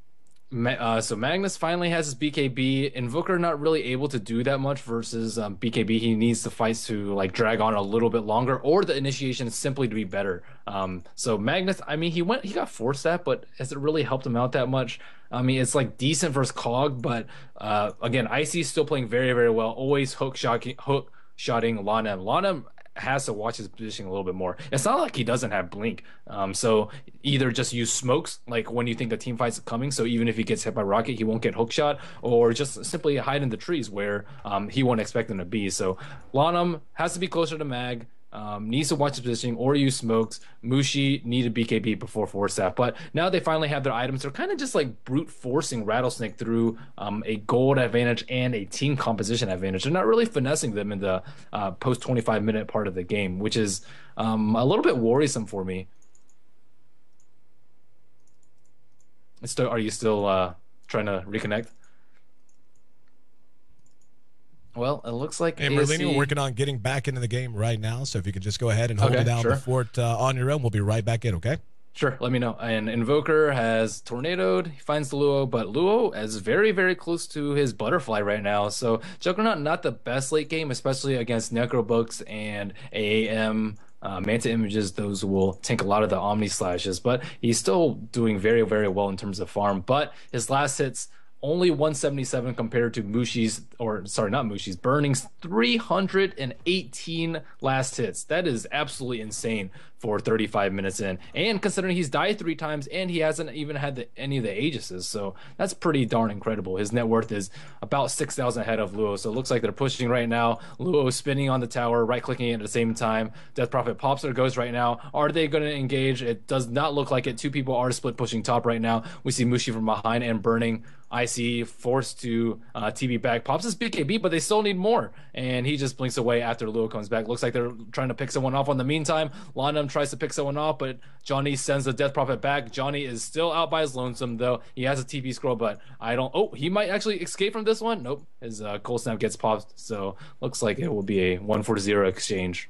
Ma uh, so Magnus finally has his B K B. Invoker not really able to do that much versus um, B K B. He needs the fights to like drag on a little bit longer, or the initiation simply to be better. Um, so Magnus, I mean, he went, he got forced that, but has it really helped him out that much? I mean, it's like decent versus Cog, but uh, again, Icy's still playing very, very well. Always hook shotting, hook shotting Lanham. Lanham has to watch his positioning a little bit more. It's not like he doesn't have Blink. Um, so either just use smokes, like when you think the team fight's coming, so even if he gets hit by Rocket, he won't get hook shot, or just simply hide in the trees where um, he won't expect him to be. So Lanham has to be closer to Mag. Um, needs to watch the positioning or use smokes. Mushi needed B K B before force staff, but now they finally have their items. They're kind of just like brute forcing Rattlesnake through um, a gold advantage and a team composition advantage. They're not really finessing them in the uh, post twenty-five minute part of the game, which is um, a little bit worrisome for me. Still, are you still uh, trying to reconnect? Well, it looks like hey, A S C... Merlini, we're working on getting back into the game right now, so if you could just go ahead and hold okay, it down sure. the fort uh, on your own, we'll be right back in, okay? Sure, let me know. And Invoker has tornadoed, he finds the Luo, but Luo is very, very close to his Butterfly right now, so Juggernaut not the best late game, especially against Necrobooks and A A M, uh, Manta Images. Those will tank a lot of the Omni Slashes, but he's still doing very, very well in terms of farm, but his last hits... only one seventy-seven compared to Mushi's, or sorry, not Mushi's, Burning's three hundred eighteen last hits. That is absolutely insane for thirty-five minutes in. And considering he's died three times and he hasn't even had the, any of the Aegises, so that's pretty darn incredible. His net worth is about six thousand ahead of Luo, so it looks like they're pushing right now. Luo spinning on the tower, right-clicking it at the same time. Death Prophet pops or goes right now. Are they going to engage? It does not look like it. Two people are split pushing top right now. We see Mushi from behind and Burning. Icy forced to uh, T B back. Pops his B K B, but they still need more. And he just blinks away after Luo comes back. Looks like they're trying to pick someone off. On the meantime, Lanham tries to pick someone off, but Johnny sends the Death Prophet back. Johnny is still out by his lonesome, though. He has a T B scroll, but I don't... Oh, he might actually escape from this one. Nope. His uh, Cold Snap gets popped, so looks like it will be a one four zero exchange.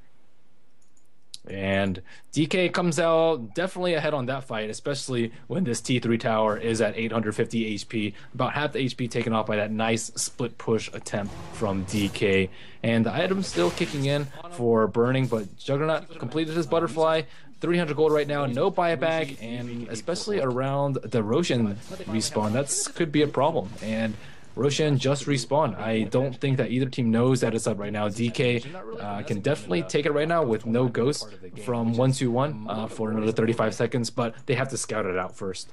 And D K comes out definitely ahead on that fight, especially when this T three tower is at eight hundred fifty H P, about half the H P taken off by that nice split push attempt from D K. And the item's still kicking in for Burning, but Juggernaut completed his Butterfly, three hundred gold right now, no buyback, and especially around the Roshan respawn, that could be a problem. And Roshan just respawned. I don't think that either team knows that it's up right now. D K uh, can definitely take it right now with no ghost from one two one uh, for another thirty-five seconds, but they have to scout it out first.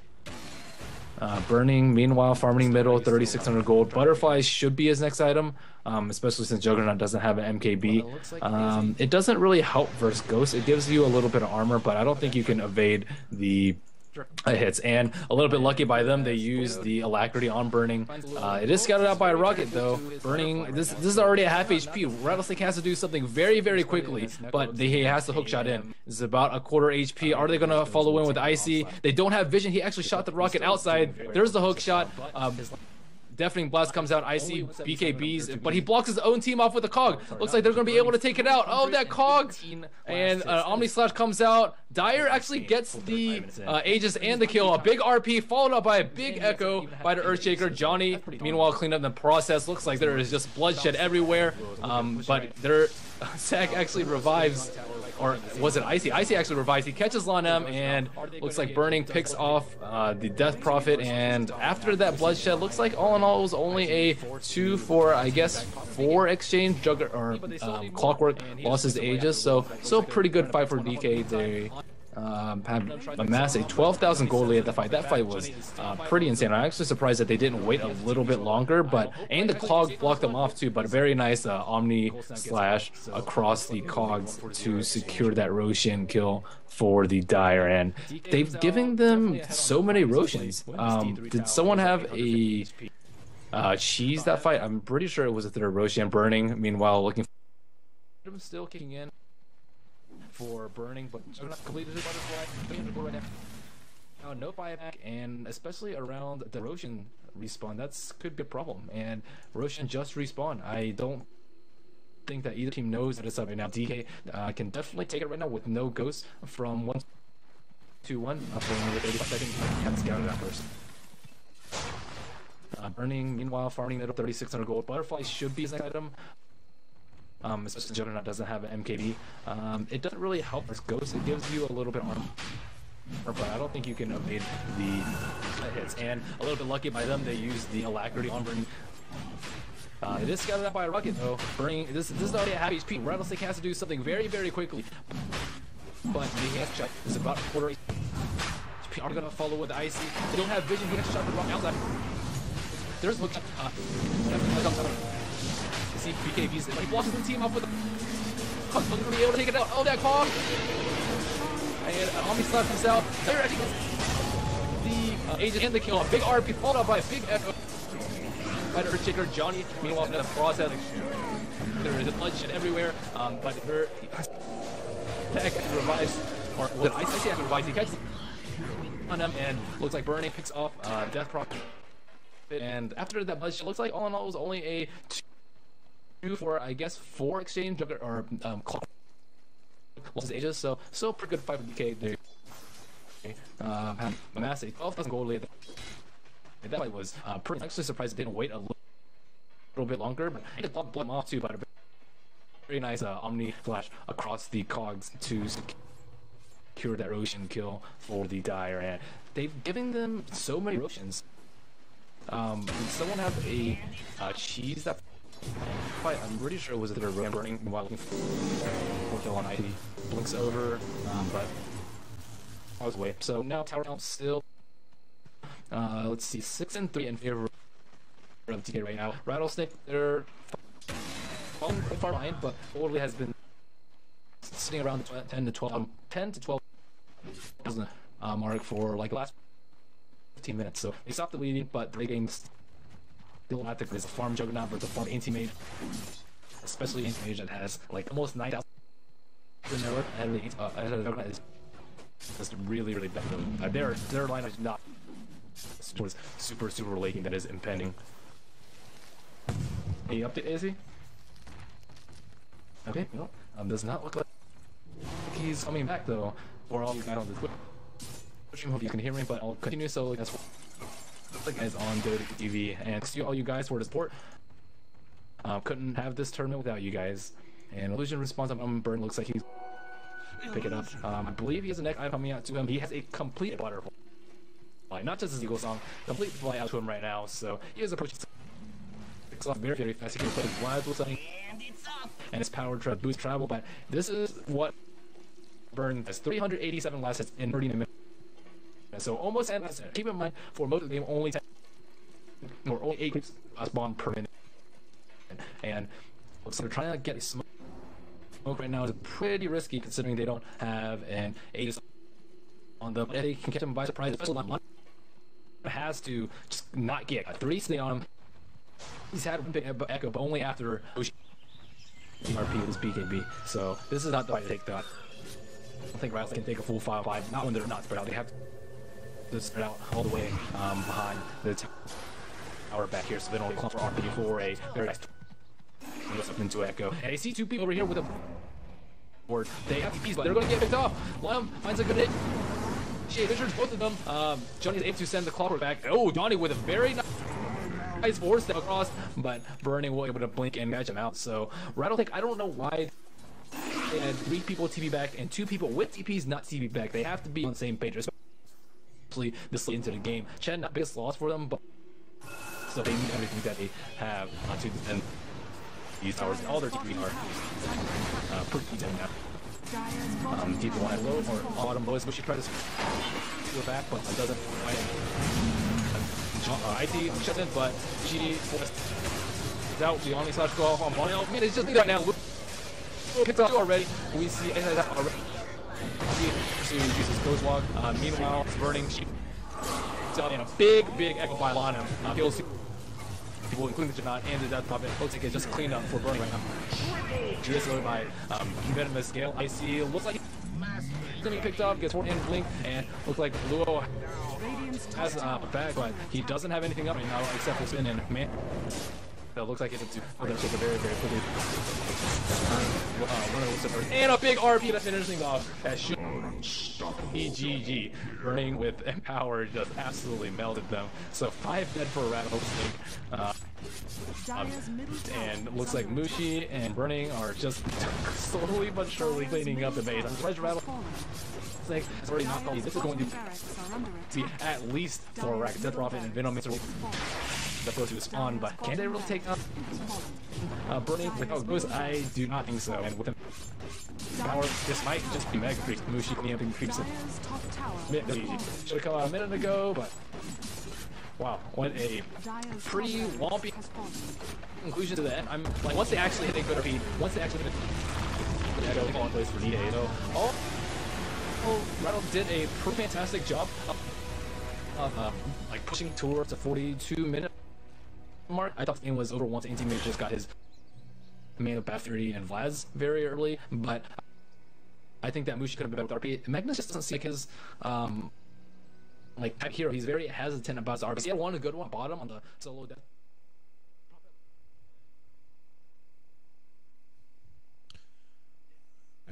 Uh, Burning, meanwhile, farming middle, thirty-six hundred gold. Butterflies should be his next item, um, especially since Juggernaut doesn't have an M K B. Um, it doesn't really help versus ghost. It gives you a little bit of armor, but I don't think you can evade the... It hits, and a little bit lucky by them, they use the Alacrity on Burning. Uh, it is scouted out by a rocket, though. Burning, this this is already a half H P. Rattlesnake has to do something very, very quickly, but they, he has to hookshot in. It's about a quarter H P. Are they going to follow in with Icy? They don't have vision. He actually shot the rocket outside. There's the hookshot. Um, Deafening Blast comes out, Icy, B K Bs, but he blocks his own team off with a Cog. Looks like they're going to be able to take it out. Oh, that Cog! And uh, Omni Slash comes out. Dire actually gets the uh, Aegis and the kill. A big R P followed up by a big Echo by the Earthshaker. Johnny, meanwhile, cleaned up the process. Looks like there is just bloodshed everywhere, um, but their S A G actually revives, or was it Icy? Icy actually revives. He catches Lanham, and looks like Burning picks off uh, the Death Prophet, and after that bloodshed, looks like all in all it was only a two four, I guess, four exchange. Jugger or um, Clockwork lost his Aegis, so still pretty good fight for D K. They um, have amassed a twelve thousand gold lead at the fight. That fight was uh, pretty insane. I'm actually surprised that they didn't wait a little bit longer, but and the Clog blocked them off too, but a very nice uh, Omni Slash across the Cogs to secure that Roshan kill for the Dire, and they've given them so many Roshans. Um, did someone have a Uh, cheese that fight? I'm pretty sure it was a third Roshan. Burning, meanwhile, looking for... still kicking in for Burning, but completed his Butterfly. Oh, no buyback, and especially around the Roshan respawn, that's could be a problem. And Roshan just respawned. I don't think that either team knows that it's up right now. D K uh, can definitely take it right now with no ghosts from one to one uh, for another thirty-five seconds. Can't scout it out first. Uh, Burning, meanwhile, farming middle, thirty-six hundred gold. Butterfly should be his next item. Um, especially Juggernaut doesn't have an M K B. Um, it doesn't really help as Ghost. It gives you a little bit of armor, but I don't think you can evade the hits. And a little bit lucky by them, they use the Alacrity on Burning. Uh, it is scouted out by a rocket, though. Burning, this, this is already a half H P. Rattlesnake has to do something very, very quickly. But the has check is about a quarter H P. Are going to follow with Icy. They don't have vision. He has to shot the rocket outside. There's look at uh, see B K B's, but he blocks the team up with the Cog. Looking to be able to take it out. Oh, that Cog! And uh, Omni slaps himself. There actually the uh, agent and the kill. A big R P followed up by a big Echo by the Earthshaker. Johnny, meanwhile, in the process, there is bloodshed everywhere. Um, but her attack revives, or what I see, I revives. He catches on them, and looks like Burning picks off uh, Death Prophet. And after that buzz, it looks like all in all it was only a two for, I guess, four exchange Jugger or um, Clockwork losses Aegis, so still pretty good fight for D K there. Uh, had a massive twelve thousand gold lead. That fight was uh, pretty. I'm actually surprised it didn't wait a little, little bit longer, but I did block them off too, but a very nice uh, Omni Flash across the cogs to secure that Roshan kill for the Dire, and they've given them so many Roshans. Um, did someone have a uh, cheese that fight? I'm pretty sure it was either Burning while looking for kill on I D. Blinks over, um, but I was away. So now tower count still. Uh, let's see, six and three in favor of D K right now. Rattlesnake, they're far, far behind, but totally has been sitting around the ten to twelve, um, ten to twelve uh, mark for like the last fifteen minutes. So they stopped the leading, but the game still not there's a farm Juggernaut versus a farm Anti-Mage, especially Anti-Mage that has like almost nine thousand network ahead uh, of the Juggernaut. That's really, really bad. Uh, their their line is not. Towards super, super laking that is impending. Any update, A C? Okay, no. Um, does not look like he's coming back though. Or all you guys on the Twitch. Hope you can hear me, but I'll continue. So that's what the guys on Dota T V, and to all you guys for the support. Um, couldn't have this tournament without you guys. And illusion response. I'm um, Burn looks like he's pick it up. Um, I believe he has an neck item coming out to him. He has a complete butterfly. Not just his eagle song, complete fly out to him right now. So he is approaching six off very, very fast. He can play his lives with something and his power to boost travel. But this is what Burn has three hundred eighty-seven last hits in thirty minutes. So almost ten last hits. Keep in mind, for most of the game, only ten or only eight creeps spawn per minute. And looks like they're trying to get a smoke. Smoke right now is pretty risky considering they don't have an Aegis on them. They can catch him by surprise, especially on one. Has to just not get a three stay on him. He's had one big echo, but only after R P is B K B. So this is not the way to take that. I don't think Rattlesnake can take a full five five. Not when they're not spread out. They have to spread out all the way um, behind the tower back here, so they don't clump for R P for a very nice up into echo. And I see two people over here with a board. They have P Ps, but they're going to get picked off. Lanham finds a good hit. She injures both of them. Um, Johnny's able to send the Clockwork back. Oh, Johnny with a very nice, nice force step across, but Burning was able to blink and catch him out. So Rattlesnake, I don't know why they had three people T P back and two people with T Ps not T P back. They have to be on the same page, especially this late into the game. Chen, not biggest loss for them, but so they need everything that they have uh, to defend these towers. And all their T P are uh, pretty dead now. Um, deep line low or bottom low is Mushi tries to go back, but it doesn't quite. Uh, I D shuts in, but she is out. Gianni slash go off on Bonnie. Oh man, it's just me right now. Picks up already. We see it already. She pursues Jesus Ghost Walk. Uh, meanwhile, it's Burning. She's out in a big, big echo file on him. Uh, he'll see people, including the Juggernaut and the Death Prophet. Looks like it's just cleaned up for Burning right now. Just loaded by um, Venomous Scale. Icy looks like he's gonna be picked up, gets one in blink, and looks like Luo has uh, a bag, but he doesn't have anything up right now except for spin and man. That looks like it's a two. Oh, that's like a very, very quickly. Uh, and a big R P that finishes things off. That should E G G. Burning with Empower just absolutely melted them. So five dead for Rattlesnake. Uh, um, and looks like Mushi and Burning are just slowly but surely cleaning up the base. I'm surprised Rattlesnake has already knocked all these. This is going to be at least four racks. Death Prophet and Venomancer. That goes to spawn, but can they really take up uh, Burning without Ghost? I do not think so. And with him, power, this might just be Mega Creeps. Mushi camping creeps in. Should have come out a minute ago, but wow, what a pretty lumpy conclusion to the end. I'm like, once they actually hit a good repeat, once they actually hit a good repeat, fall in place for D A. So, oh, oh, Rattle did a pretty fantastic job of uh, um, like pushing towards a forty-two minute. Mark. I thought the game was over once Anti-Mage just got his man of Bath three and Vlaz very early, but I think that Mushi could have been better with R P. Magnus just doesn't see like his um, like type hero. He's very hesitant about his R P C. He had one good one bottom on the solo death.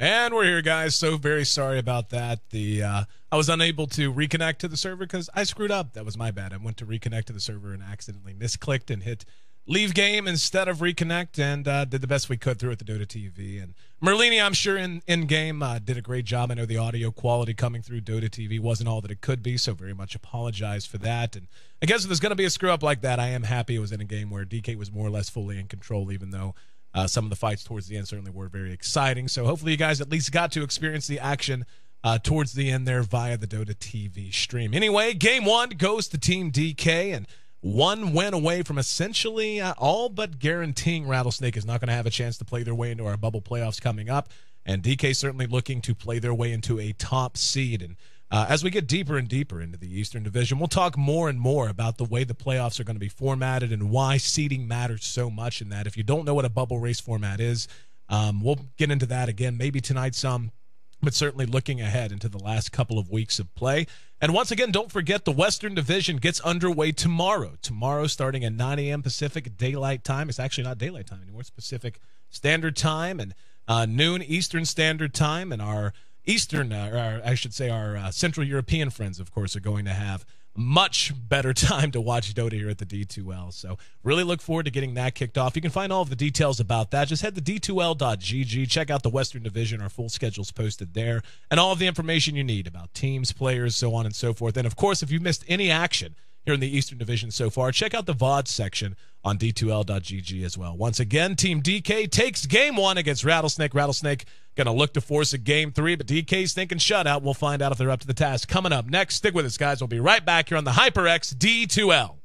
And we're here, guys. So very sorry about that. The uh, I was unable to reconnect to the server because I screwed up. That was my bad. I went to reconnect to the server and accidentally misclicked and hit leave game instead of reconnect, and uh, did the best we could through at the Dota T V. And Merlini, I'm sure, in, in game uh, did a great job. I know the audio quality coming through Dota T V wasn't all that it could be, so very much apologize for that. And I guess if there's going to be a screw-up like that, I am happy it was in a game where D K was more or less fully in control, even though... Uh, some of the fights towards the end certainly were very exciting. So hopefully you guys at least got to experience the action uh, towards the end there via the Dota T V stream. Anyway, game one goes to Team D K, and one win away from essentially uh, all but guaranteeing Rattlesnake is not going to have a chance to play their way into our bubble playoffs coming up. And D K certainly looking to play their way into a top seed. And uh, as we get deeper and deeper into the Eastern Division, we'll talk more and more about the way the playoffs are going to be formatted and why seeding matters so much, and that if you don't know what a bubble race format is, um, we'll get into that again maybe tonight some, but certainly looking ahead into the last couple of weeks of play. And once again, don't forget the Western Division gets underway tomorrow. Tomorrow starting at nine A M Pacific Daylight Time. It's actually not Daylight Time anymore. It's Pacific Standard Time, and uh, noon Eastern Standard Time, and our... Eastern, uh, or I should say our uh, Central European friends, of course, are going to have much better time to watch Dota here at the D two L. So really look forward to getting that kicked off. You can find all of the details about that. Just head to d two l dot g g. Check out the Western Division. Our full schedule's posted there. And all of the information you need about teams, players, so on and so forth. And, of course, if you missed any action here in the Eastern Division so far, check out the V O D section on d two l dot g g as well. Once again, Team D K takes game one against Rattlesnake. Rattlesnake going to look to force a game three, but D K's thinking shutout. We'll find out if they're up to the task coming up next. Stick with us, guys. We'll be right back here on the HyperX D two L.